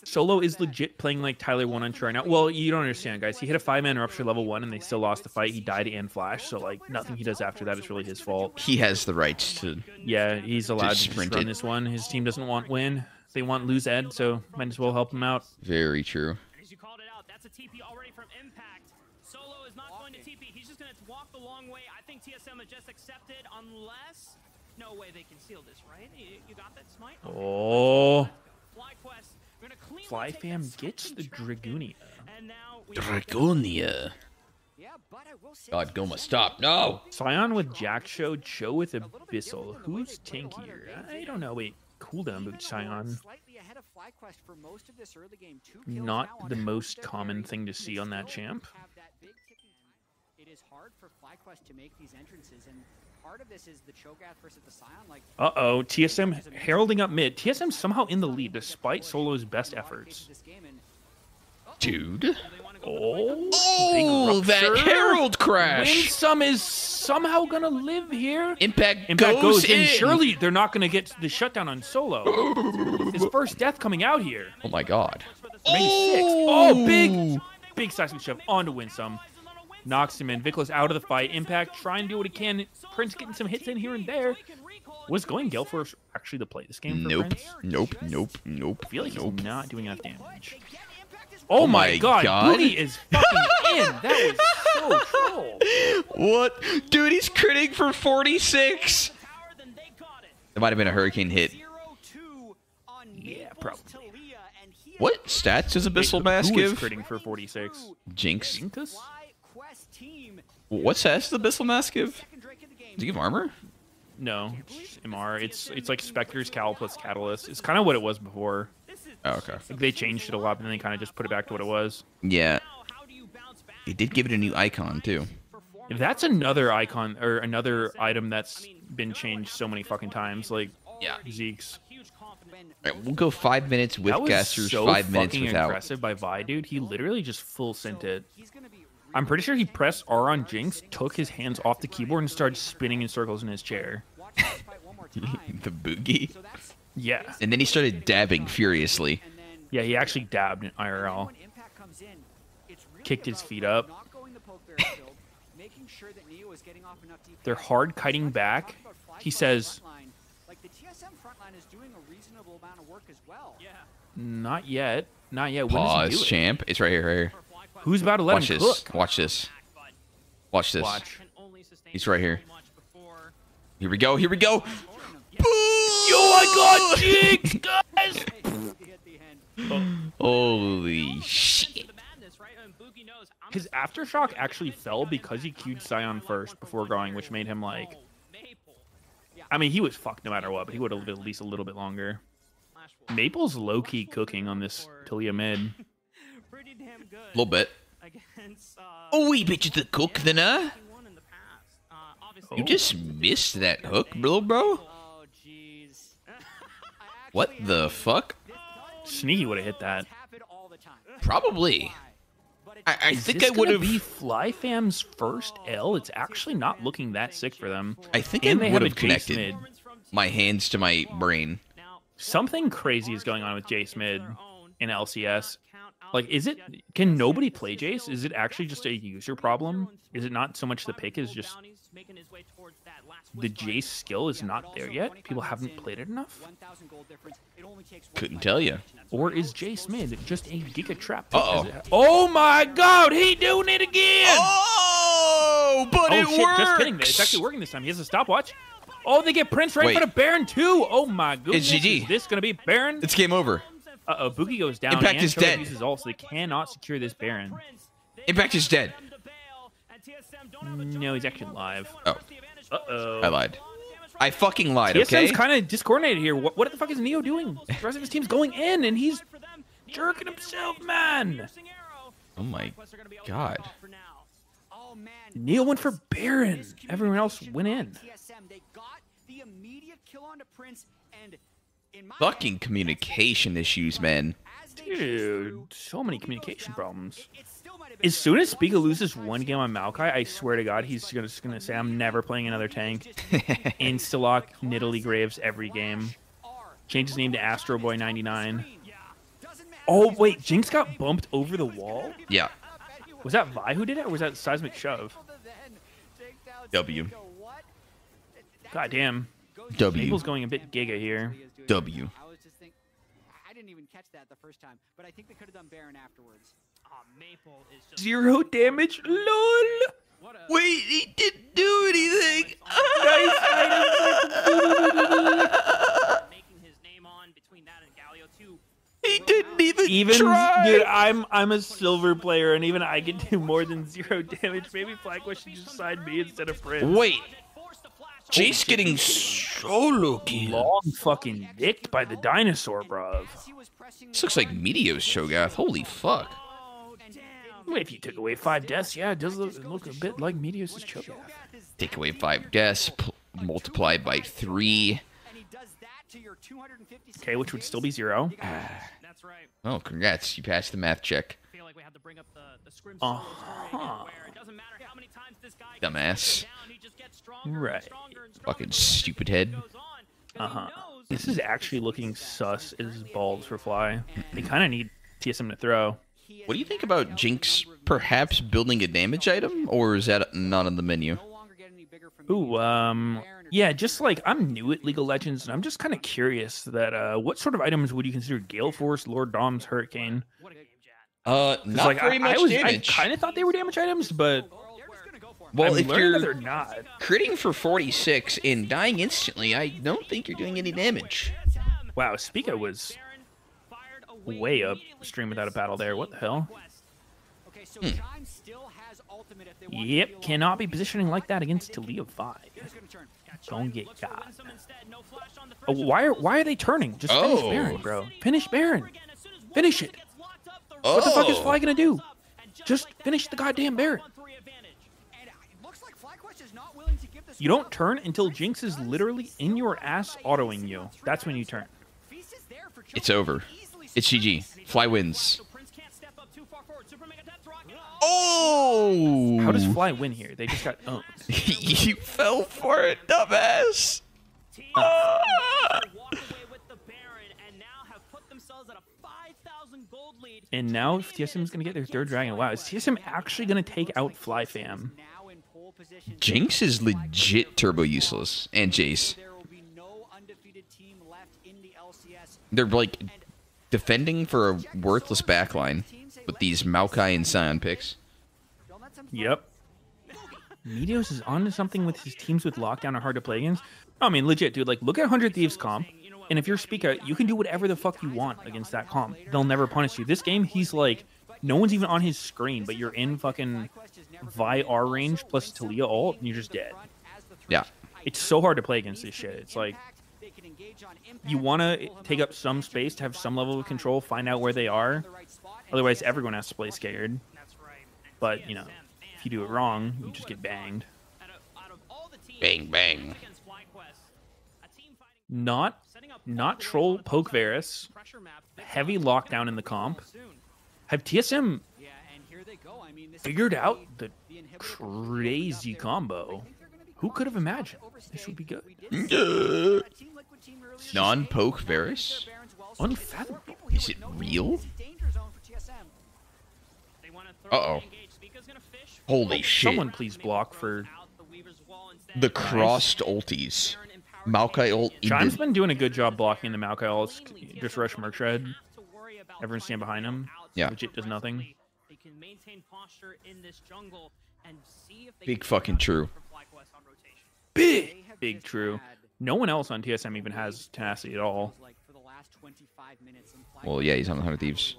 Solo is legit playing like Tyler 1 on right now. Well, you don't understand, guys. He hit a 5-man rupture level 1 and they still lost the fight. He died and flashed, so like nothing he does after that is really his fault. He has the rights to. Yeah, he's allowed to sprint on this one. His team doesn't want win. They want lose Ed, so might as well help him out. Very true. As you called it out, that's a TP already from Impact. Solo is not going to TP. He's just going to walk the long way. I think TSM has just accepted, unless no way they can seal this, right? You got that smite? Oh. FlyFam gets the Dragonia. Dragonia. God, Goma, stop. No. Scion with Jack Show, Joe with Abyssal. Who's tankier? I don't know. Wait. Cooldown boot Scion. Not the most common thing to see on that champ. It is hard for FlyQuest to make these entrances, and part of this is the Cho'Gath versus the Scion. Like, uh-oh, TSM heralding up mid. TSM somehow in the lead despite Solo's best efforts. Dude. Oh, that Herald crash. Winsome is somehow going to live here. Impact goes in. And surely they're not going to get the shutdown on Solo. His first death coming out here. Oh, my God. Oh, big seismic shove onto Winsome. Knocks him in. Vikla's out of the fight. Impact trying to do what he can. Prince getting some hits in here and there. Was going Gale actually the play this game for Prince? Nope. I feel like he's not doing enough damage. Oh my god, Booty is fucking in. That was so troll. What? Dude, he's critting for 46. It might have been a hurricane hit. Yeah, probably. What stats does Abyssal Mask give? Critting for 46. Jinx. What stats does Abyssal Mask give? Does he give armor? No, it's MR. It's like Spectre's Cowl plus Catalyst. It's kind of what it was before. Oh, okay. Like they changed it a lot, and then they kind of just put it back to what it was. Yeah. They did give it a new icon, too. If that's another icon, or another item that's been changed so many fucking times, like Zeke's. All right, we'll go 5 minutes with Gasters, so 5 minutes without. That was aggressive by Vi, dude. He literally just full sent it. I'm pretty sure he pressed R on Jinx, took his hands off the keyboard, and started spinning in circles in his chair. The boogie. Yeah. And then he started dabbing furiously. Yeah, he actually dabbed in IRL. Kicked his feet up. They're hard kiting back. He says, not yet. Not yet. Pause, champ. It's right here, right here. Who's about to let him cook? Watch this. Watch this. Watch this. He's right here. Here we go. Here we go. Oh my god, Jinx, guys! Holy shit. His aftershock actually fell because he queued Scion first before going, which made him like... I mean, he was fucked no matter what, but he would have lived at least a little bit longer. Maple's low-key cooking on this Taliyah mid. A little bit. Oh, we bitch the cook then, huh? You just missed that hook, bro. What the fuck? Sneaky would have hit that. Probably. I think I would have. Be FlyFam's first L. It's actually not looking that sick for them. I think I would have connected mid. My hands to my brain. Something crazy is going on with Jace mid in LCS. Like, is it? Can nobody play Jace? Is it actually just a user problem? Is it not so much the pick is just the Jace skill is not there yet? People haven't played it enough. Couldn't tell you. Or is Jace mid just a giga trap? Uh-oh. Oh my God, he doing it again! Oh, but it shit, works. Just kidding. It's actually working this time. He has a stopwatch. Oh, they get Prince right in front of Baron too. Oh my goodness. It's GG. Is this gonna be Baron? It's game over. Uh-oh, Boogie goes down. Impact is dead. Uses ult, so they cannot secure this Baron. Impact is dead. No, he's actually live. Oh. Uh-oh. I lied. I fucking lied, okay? TSM's kind of discoordinated here. What the fuck is Neo doing? The rest of his team's going in, and he's jerking himself, man. Oh, my God. Neo went for Baron. Everyone else went in. They got the immediate kill onto Prince and... Fucking communication issues, man. Dude, so many communication problems. As soon as Spiga loses one game on Maokai, I swear to God, he's just going to say, I'm never playing another tank. Instalock Nidalee Graves every game. Change his name to Astro Boy 99. Oh, wait, Jinx got bumped over the wall? Yeah. Was that Vi who did it, or was that Seismic Shove? W. God damn. W. Mabel's going a bit giga here. W. I was just thinking, I didn't even catch that the first time, but I think they could have done Baron afterwards. Maple is just 0 damage. LOL. Wait, he didn't do anything. He didn't even try. Dude, I'm a silver player, and even I can do more than 0 damage. Maybe FlyQuest should just side me instead of Prince. Wait. Jace getting so lucky. Long fucking dicked by the dinosaur, bruv. This looks like Meteos Cho'Gath. Holy fuck. If you took away 5 deaths, yeah, it does look a bit like Meteos' Cho'Gath. Take away 5 deaths, multiplied by 3. Okay, which would still be 0. Oh, congrats. You passed the math check. Uh-huh. Dumbass. Right. Fucking stupid head. Uh-huh. This is actually looking sus as balls for Fly. They kind of need TSM to throw. What do you think about Jinx perhaps building a damage item, or is that not on the menu? Ooh, yeah, just like, I'm new at League of Legends, and I'm just kind of curious that, what sort of items would you consider Gale Force, Lord Dom's Hurricane? Not like, very much damage. I kind of thought they were damage items, but... Well, if you're not critting for 46 and dying instantly, I don't think you're doing any damage. Wow, Spica was way up stream without a battle there. What the hell? Yep, cannot be positioning like that against Taliyah Vi. Don't get got. Oh, why are they turning? Just finish Baron, bro. Finish Baron. Finish it. What the fuck is Fly gonna do? Just finish the goddamn Baron. You don't turn until Jinx is literally in your ass autoing you. That's when you turn. It's over. It's GG. Fly wins. Oh! How does Fly win here? They just got owned. You fell for it, dumbass! And now TSM is going to get their 3rd dragon. Wow, is TSM actually going to take out FlyFam? Jinx is legit turbo useless, and Jace. They're like defending for a worthless backline with these Maokai and Scion picks. Yep. Meteos is onto something with his teams with lockdown are hard to play against. I mean, legit, dude. Like, look at 100 Thieves comp, and if you're Spica, you can do whatever the fuck you want against that comp. They'll never punish you. This game, he's like. No one's even on his screen, but you're in fucking Vi R range plus Taliyah ult, and you're just dead. Yeah. It's so hard to play against this shit. It's like, you want to take up some space to have some level of control, find out where they are. Otherwise, everyone has to play scared. But, you know, if you do it wrong, you just get banged. Bang, bang. Not not troll poke Varus, heavy lockdown in the comp. Have TSM figured out the crazy combo? Who could have imagined this would be good? Non-poke Varus? Unfathomable. Is it real? Uh-oh. Holy shit. Someone please block for... the crossed ulties. Maokai ult... Chime's been doing a good job blocking the Maokai ults. Just rush Merkshred. Everyone stand behind him. Yeah. Which it does nothing. Big fucking true. Big true. No one else on TSM even has tenacity at all. Well, yeah, he's on the 100 Thieves.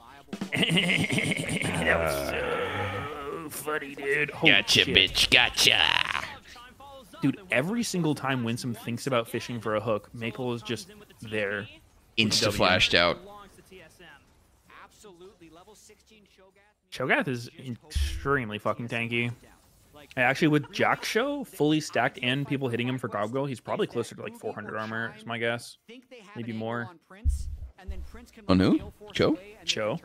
That was so funny, dude. Holy gotcha, shit. Bitch. Gotcha. Dude, every single time Winsome thinks about fishing for a hook, Maple is just there. Insta-flashed out. Cho'Gath is extremely fucking tanky. Actually, with Jaxo fully stacked and people hitting him for Gargoyle, he's probably closer to like 400 armor, is my guess. Maybe more. On who? Cho? Cho.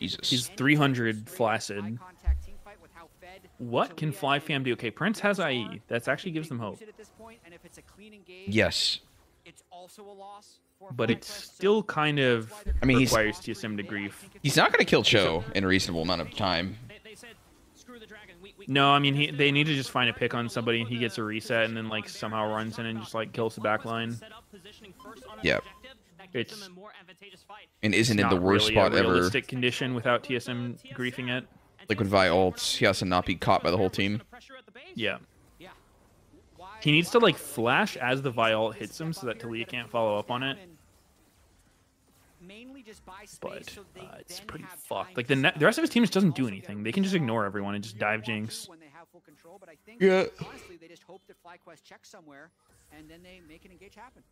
Jesus. He's 300 flaccid. What can Fly Fam do? Okay, Prince has IE. That actually gives them hope. Yes. But it still kind of requires TSM to grief. He's not going to kill Cho in a reasonable amount of time. No, I mean, they need to just find a pick on somebody and he gets a reset and then like somehow runs in and just like kills the back line. Yep. It's and isn't in the worst spot ever. Realistic condition without TSM griefing it. Like when Vi ults, he has to not be caught by the whole team. Yeah. He needs to like flash as the Vi ult hits him so that Taliyah can't follow up on it. But it's pretty fucked. Like the rest of his team just doesn't do anything. They can just ignore everyone and just dive Jinx. Yeah.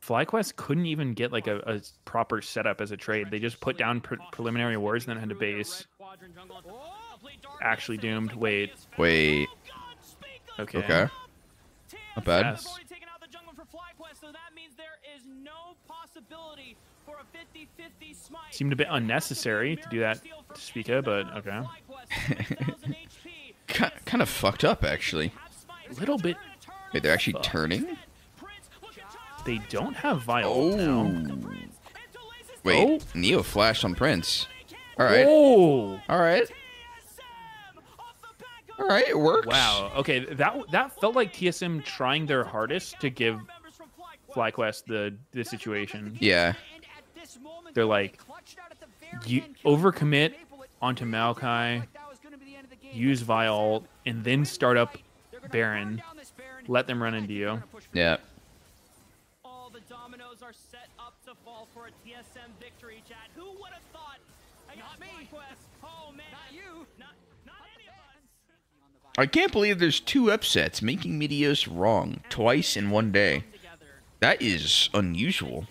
FlyQuest couldn't even get like a proper setup as a trade. They just put down preliminary wards and then had to base. Actually doomed. Wait. Okay. Not bad. Yes. Seemed a bit unnecessary to do that to Spica, but okay. Kind of fucked up, actually. A little bit. Wait, they're actually turning? They don't have Violet now. Wait, Neo flashed on Prince. Alright. Oh! Alright. Alright, it works. Wow, okay, that felt like TSM trying their hardest to give FlyQuest the situation. Yeah. They're like, you overcommit onto Maokai, use Vi ult, and then start up Baron. Let them run into you. Yeah. All the dominoes are set up to fall for a TSM victory, chat. Who would have thought? Not me. Oh, man. Not you. Not any of us. I can't believe there's two upsets, making Meteos wrong twice in one day. That is unusual.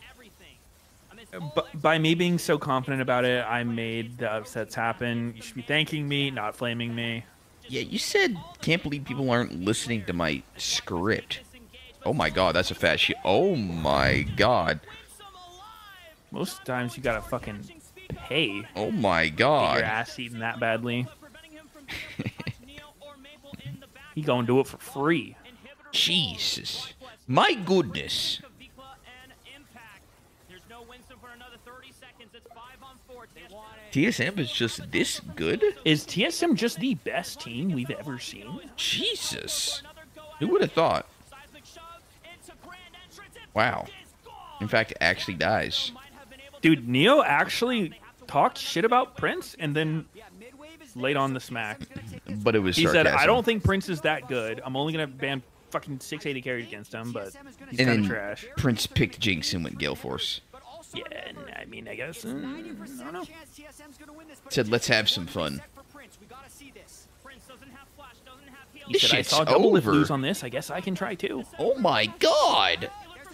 By me being so confident about it, I made the upsets happen. You should be thanking me, not flaming me. Yeah, you said, can't believe people aren't listening to my script. Oh my god, that's a fat shit. Oh my god. Most times you gotta fucking pay. Oh my god. Get your ass eaten that badly. He gonna do it for free. Jesus. My goodness. TSM is just this good? Is TSM just the best team we've ever seen? Jesus. Who would have thought? Wow. In fact, actually dies. Dude, Neo actually talked shit about Prince and then laid on the smack. But it was sarcasm. He said, I don't think Prince is that good. I'm only going to ban fucking 680 carries against him, but he's kind of trash. Prince picked Jinx and went Gale Force. Yeah, I mean, I guess, I don't know. Said, let's have some fun. He this said, I saw double if lose on this. I guess I can try, too. Oh, my God.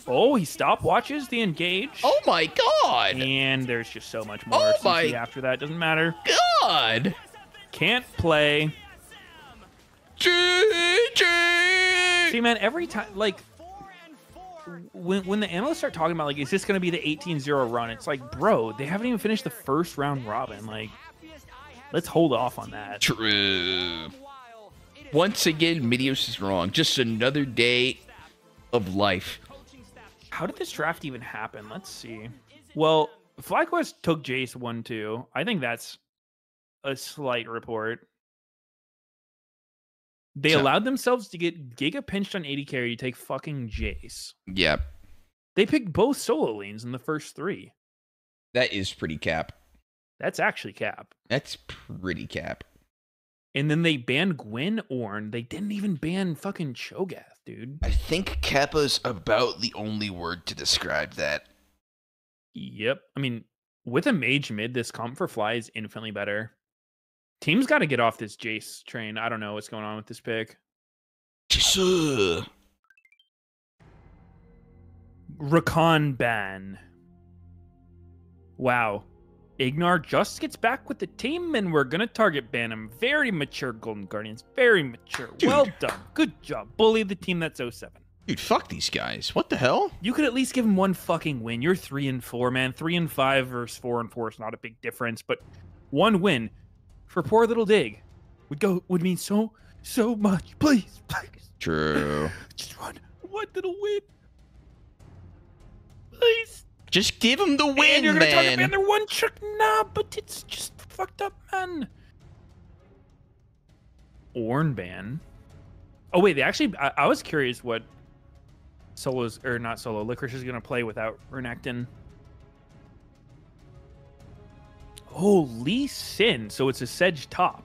Oh, he stopwatches the engage. Oh, my God. And there's just so much more. Oh, my. After that, doesn't matter. God. Can't play. GG. See, man, every time, like... when the analysts start talking about, like, is this going to be the 18-0 run? It's like, bro, they haven't even finished the first round robin. Like, let's hold off on that. True. Once again, Meteos is wrong. Just another day of life. How did this draft even happen? Let's see. Well, FlyQuest took Jace 1-2. I think that's a slight report. They allowed themselves to get giga pinched on 80 carry to take fucking Jace. Yep. They picked both solo lanes in the first three. That is pretty cap. That's actually cap. That's pretty cap. And then they banned Gwen Ornn. They didn't even ban fucking Cho'Gath, dude. I think kappa's about the only word to describe that. Yep. I mean, with a mage mid, this comp for Fly is infinitely better. Team's got to get off this Jace train. I don't know what's going on with this pick. Rakan ban. Wow. Ignar just gets back with the team, and we're going to target ban him. Very mature, Golden Guardians. Very mature. Dude. Well done. Good job. Bully the team that's 0-7. Dude, fuck these guys. What the hell? You could at least give them one fucking win. You're 3-4, man. 3-5 versus 4-4 is not a big difference, but one win for poor little Dig would mean so much. Please, please. True. Just one little win. Please. Just give him the win, man. You're gonna talk about their one trick, nah, but it's just fucked up, man. Ornn ban. Oh wait, they actually. I was curious what solos or not solo Licorice is gonna play without Renekton. Oh, Lee Sin, so it's a Sedge top.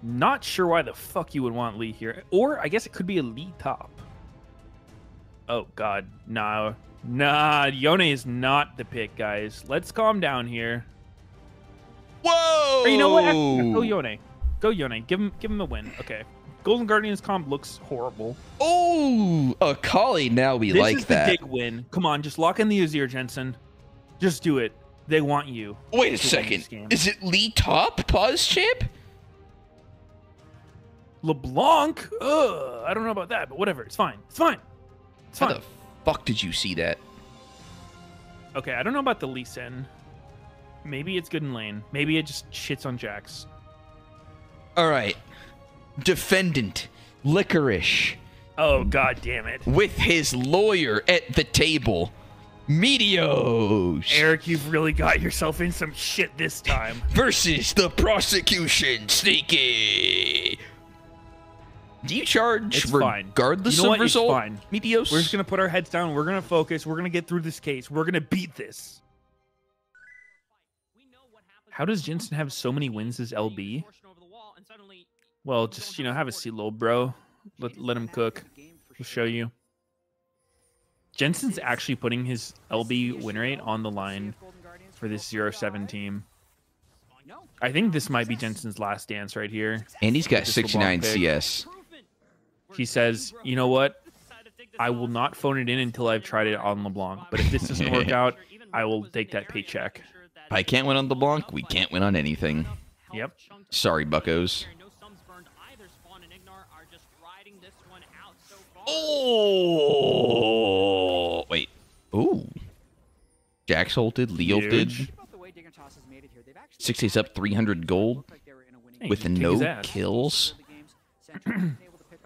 Not sure why the fuck you would want Lee here. Or I guess it could be a Lee top. Oh, God. Nah. Nah, Yone is not the pick, guys. Let's calm down here. Whoa! Or you know what? Go Yone. Go Yone. Give him a win. Okay. Golden Guardians comp looks horrible. Oh, a Akali. Now we like that. This is the Dig win. Come on, just lock in the Azir, Jensen. Just do it. They want you. Wait a second. Is it Lee top? Pause champ? LeBlanc? Ugh, I don't know about that, but whatever. It's fine. It's fine. It's fine. How the fuck did you see that? Okay, I don't know about the Lee Sin. Maybe it's good in lane. Maybe it just shits on Jax. All right. Defendant Licorice. Oh, God damn it. With his lawyer at the table. Meteos. Eric, you've really got yourself in some shit this time. Versus the prosecution, Sneaky. Do you charge regardless of result? It's fine. Meteos? We're just going to put our heads down. We're going to focus. We're going to get through this case. We're going to beat this. How does Jensen have so many wins as LB? Well, just, you know, have a seat, little bro. Let him cook. We'll show you. Jensen's actually putting his LB win rate on the line for this 0-7 team. I think this might be Jensen's last dance right here. And he's got 69 CS. He says, you know what? I will not phone it in until I've tried it on LeBlanc. But if this doesn't work out, I will take that paycheck. If I can't win on LeBlanc, we can't win on anything. Yep. Sorry, buckos. Oh wait! Ooh, Jax ulted, Lee ulted. 6 days up, 300 gold with no kills.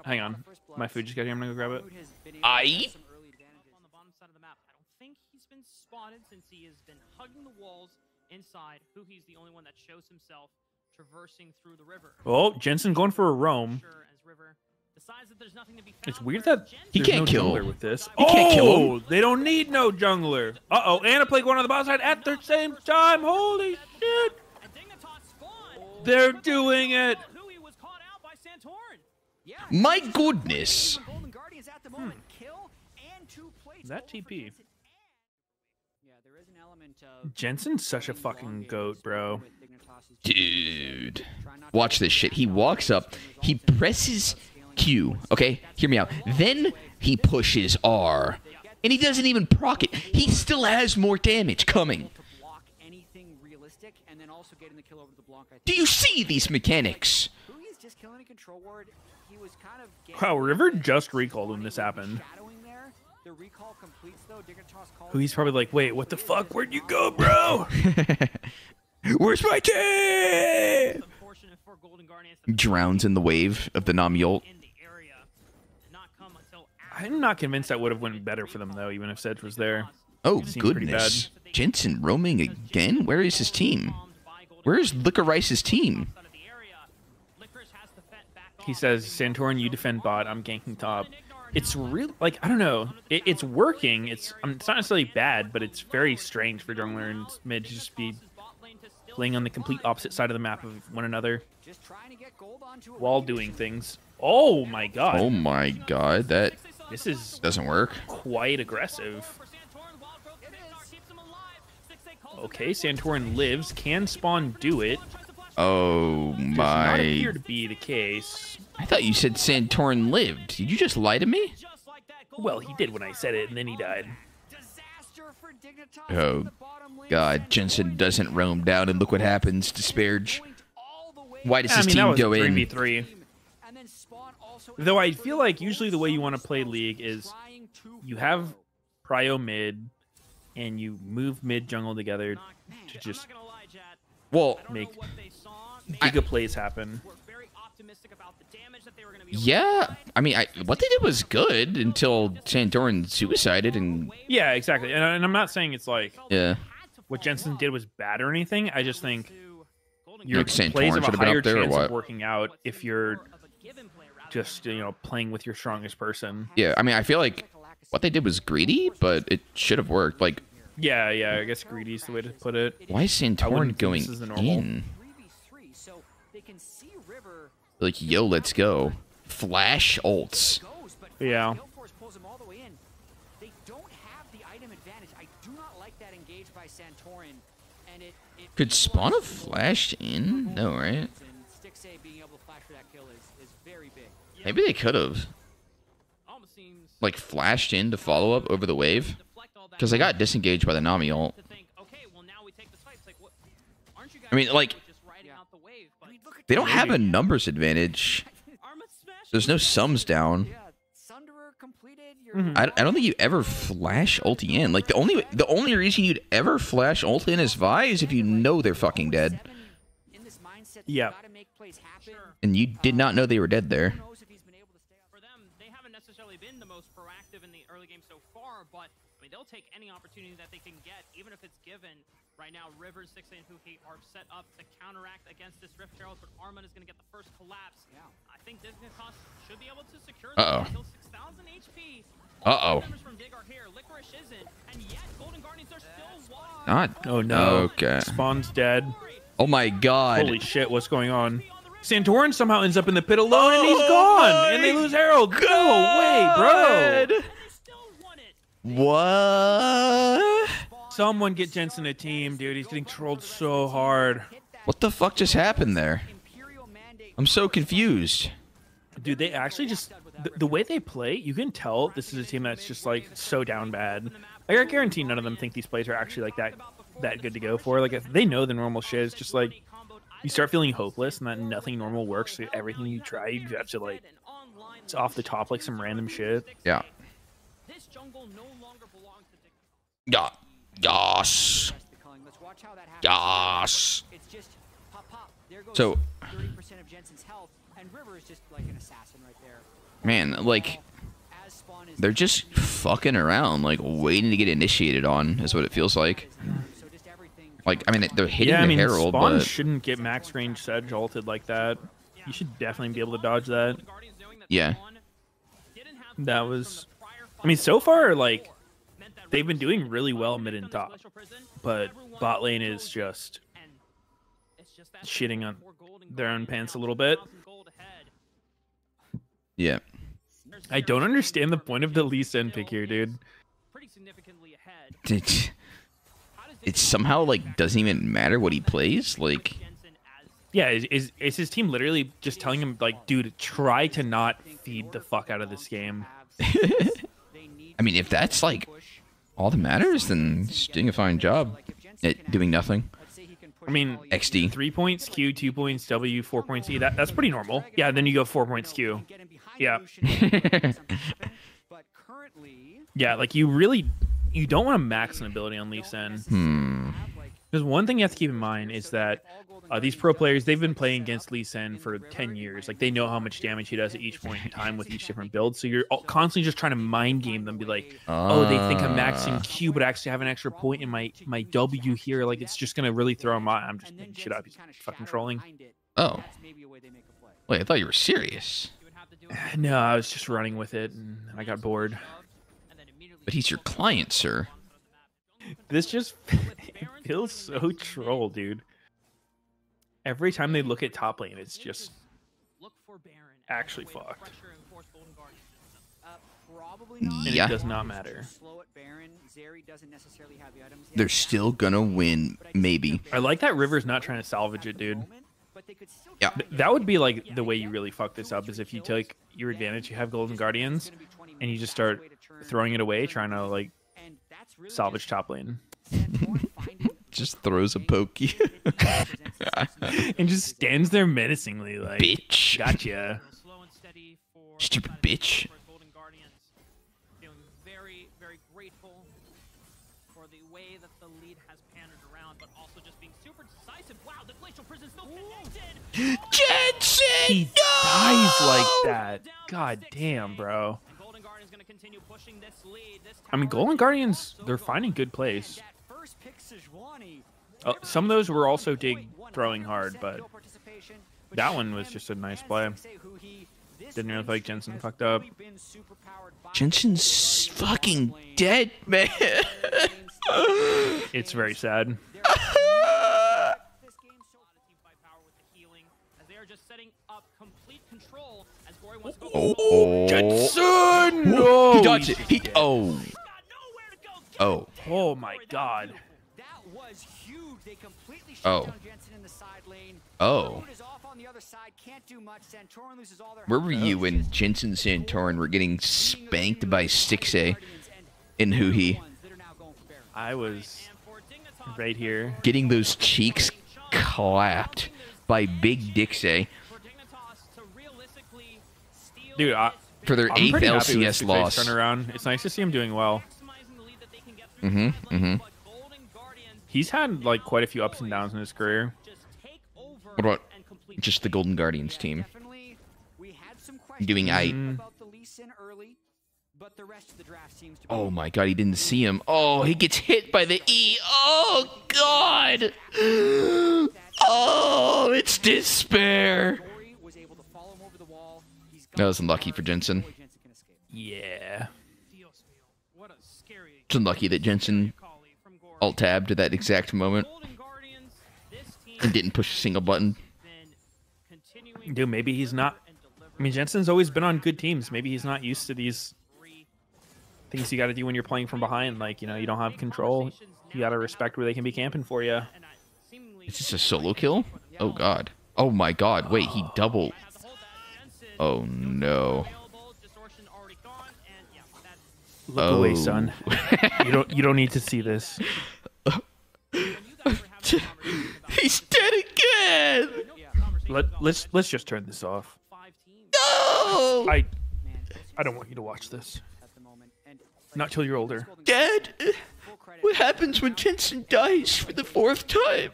Hang on, my food just got here. I'm gonna go grab it. I. Oh, Jensen going for a roam. It's weird that he can't kill him with this. Oh, they don't need no jungler. Uh-oh, and a Plague One on the bottom side at the same time. Holy shit. They're doing it. My goodness. That TP. Jensen's such a fucking goat, bro. Dude. Watch this shit. He walks up. He presses Q, okay? Hear me out. Then he pushes R. And he doesn't even proc it. He still has more damage coming. Do you see these mechanics? Wow, River just recalled when this happened. The recall completes though. Who's probably like, wait, what the fuck? Where'd you go, bro? Where's my team? Drowns in the wave of the Nam Yolt. I'm not convinced that would have went better for them though, even if Sedge was there. Oh goodness. Jensen roaming again? Where is his team? Where is Licorice's team? He says, Santorin, you defend bot. I'm ganking top. It's real, like, I don't know. It's working. It's not necessarily bad, but it's very strange for jungler and mid to just be playing on the complete opposite side of the map of one another while doing things. Oh my god. Oh my god. That this is doesn't work. Quite aggressive. Okay, Santorin lives. Can Spawn do it? Oh my. Does not appear to be the case. I thought you said Santorin lived. Did you just lie to me? Well, he did when I said it, and then he died. Oh god, Jensen doesn't roam down, and look what happens. Disparage. Why does his team go in? 3v3. Though I feel like usually the way you want to play League is you have Pryo mid, and you move mid jungle together to just make giga plays happen. Yeah, I mean, what they did was good until Santorin suicided and... Yeah, exactly. And I'm not saying it's like what Jensen did was bad or anything. I just think your plays have a higher chance of working out if you're just, you know, playing with your strongest person. Yeah, I mean, I feel like what they did was greedy, but it should have worked. Like, yeah, I guess greedy is the way to put it. Why is Santorin going in? Like, yo, let's go. Flash ults. Yeah. Could Spawn have flashed in? No, right? Maybe they could have. Like, flashed in to follow up over the wave. Because I got disengaged by the Nami ult. I mean, like... They don't have a numbers advantage. There's no sums down. I don't think you ever flash ulti in. Like, the only reason you'd ever flash ulti in as Vi is if you know they're fucking dead. Yeah. And you did not know they were dead there. For them, they haven't necessarily been the most proactive in the early game so far, but I mean, they'll take any opportunity that they can get, even if it's given. Right now, Rivers, 6 and Huki are set up to counteract against this Rift Herald, but Armin is going to get the first collapse. Yeah. I think this should be able to secure the kill. 6,000 HP. Uh-oh. Not. Oh, no. Okay. Spawn's dead. Oh, my god. Holy shit, what's going on? Santorin somehow ends up in the pit alone, and he's gone. And they lose Herald. Go away, bro. What? Someone get Jensen a team, dude. He's getting trolled so hard. What the fuck just happened there? I'm so confused. Dude, they actually just... The way they play, you can tell this is a team that's just, like, so down bad. Like, I guarantee none of them think these plays are actually, like, that good to go for. Like, if they know the normal shit is just, like, you start feeling hopeless and that nothing normal works. So everything you try, you have to, like, it's off the top, like, some random shit. Yeah. This jungle no longer belongs to Gosh. Gosh. So, man, like, they're just fucking around, like, waiting to get initiated on, is what it feels like. Like, I mean, they're hitting the Herald, Spawn but... shouldn't get max range Sedge ulted like that. You should definitely be able to dodge that. Yeah. That was... I mean, so far, like... They've been doing really well mid and top, but bot lane is just shitting on their own pants a little bit. Yeah. I don't understand the point of the Lee Sin pick here, dude. It somehow, like, doesn't even matter what he plays, like... Yeah, is his team literally just telling him, like, dude, try to not feed the fuck out of this game. I mean, if that's, like... all that matters, then he's doing a fine job at doing nothing. I mean, XD. 3 points, Q, 2 points, W, 4 points, E. That's pretty normal. Yeah, then you go 4 points, Q. Yeah. Yeah, like you really, you don't want to max an ability on Lee Sin. Because one thing you have to keep in mind is that these pro players, they've been playing against Lee Sin for 10 years. Like, they know how much damage he does at each point in time with each different build. So you're constantly just trying to mind game them, be like, oh, they think I'm maxing Q, but I actually have an extra point in my W here. Like, it's just going to really throw him out. I'm just making shit up. He's fucking trolling. Oh. Wait, I thought you were serious. No, I was just running with it, and I got bored. But he's your client, sir. This just feels so troll, dude. Every time they look at top lane, it's just actually fucked. And it does not matter. They're still gonna win, maybe. I like that River's not trying to salvage it, dude. Yeah, that would be like the way you really fuck this up, is if you take your advantage, you have Golden Guardians, and you just start throwing it away, trying to like salvage top lane. Just throws a pokey and just stands there menacingly like, bitch, gotcha, stupid bitch. Jensen, he dies like that. God damn, bro. I mean, Golden Guardians, they're finding good plays. Some of those were also Dig throwing hard, but that one was just a nice play. Didn't really like Jensen fucked up. Jensen's fucking dead, man. It's very sad. Oh, Jensen! No! He dodged it. He, oh. Oh. Oh my god. Oh. Oh. Where were you when Jensen Santorin were getting spanked by 6A in Huhi? I was right here. Getting those cheeks clapped by Big Dixie. Dude, for their 8th LCS loss. Turnaround. It's nice to see him doing well. He's had like quite a few ups and downs in his career. What about just the Golden Guardians team? Doing Oh my god, he didn't see him. Oh, he gets hit by the E. Oh god. Oh, it's despair. That was unlucky for Jensen. Yeah. It's unlucky that Jensen alt-tabbed to that exact moment and didn't push a single button. Dude, maybe he's not... I mean, Jensen's always been on good teams. Maybe he's not used to these things you gotta do when you're playing from behind. Like, you know, you don't have control. You gotta respect where they can be camping for you. Is this a solo kill? Oh, god. Oh, my god. Wait, he doubled... Oh no! Look away, son. You don't need to see this. He's dead again. Let's just turn this off. No! I don't want you to watch this. Not till you're older. Dad, what happens when Jensen dies for the 4th time?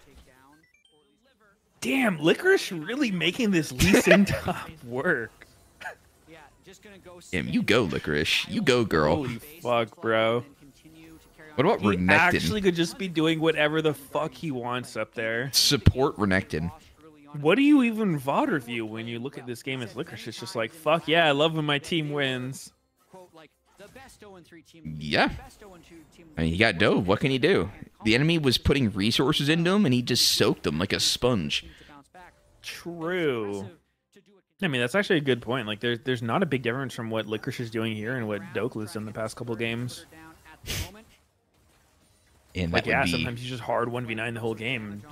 Damn, Licorice really making this Lee Sin top work. Damn, you go, Licorice. You go, girl. Holy fuck, bro. What about Renekton? He actually could just be doing whatever the fuck he wants up there. Support Renekton. What do you even VOD review when you look at this game as Licorice? It's just like, fuck yeah, I love when my team wins. Yeah. I mean, he got dove. What can he do? The enemy was putting resources into him, and he just soaked them like a sponge. True. I mean, that's actually a good point. Like, there's not a big difference from what Licorice is doing here and what Dokla's done the past couple games. And like, yeah, sometimes he's just hard 1v9 the whole game.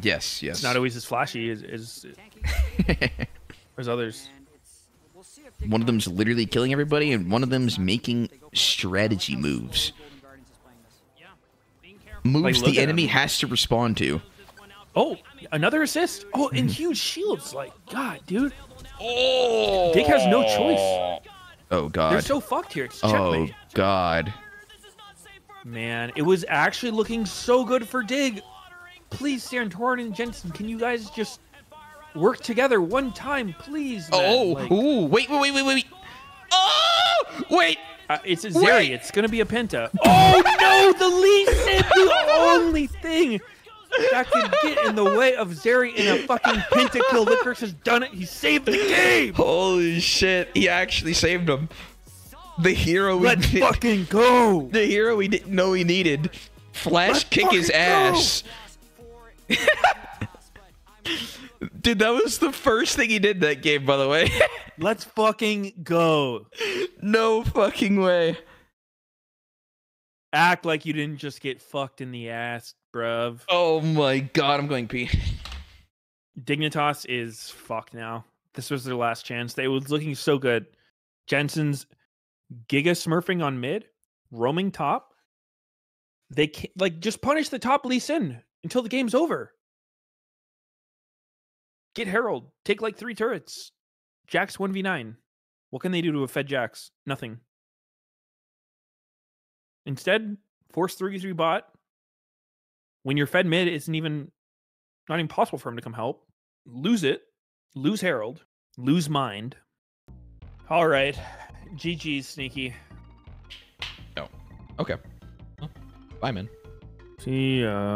Yes, yes. It's not always as flashy as others. One of them's literally killing everybody, and one of them's making strategy moves. Moves the enemy has to respond to. Oh, another assist. Oh, and huge shields. Like, god, dude. Oh. Dig has no choice. Oh god. They're so fucked here. It's checkmate. Oh god. Man, it was actually looking so good for Dig. Please, Santorin and Jensen, can you guys just work together one time, please? Man. Oh, like, ooh, wait. Oh, wait. It's a Zeri. Wait. It's going to be a Penta. Oh, no, the Lee Sin, the only thing that could get in the way of Zeri in a fucking Penta kill. Lickers has done it. He saved the game. Holy shit. He actually saved him. The hero we Let's fucking go. The hero we didn't know he needed. Flash kick his ass. Dude, that was the first thing he did that game, by the way. Let's fucking go. No fucking way. Act like you didn't just get fucked in the ass, bruv. Oh my god, I'm going pee. Dignitas is fucked now. This was their last chance. They was looking so good. Jensen's giga smurfing on mid, roaming top. They can't, like, just punish the top Lee Sin until the game's over. Get Herald. Take like 3 turrets. Jax 1v9. What can they do to a fed Jax? Nothing. Instead, force 3v3 bot. When your fed mid isn't even, not even possible for him to come help. Lose it. Lose Herald. Lose mind. All right. GG's, Sneaky. Oh. Okay. Well, bye, man. See ya.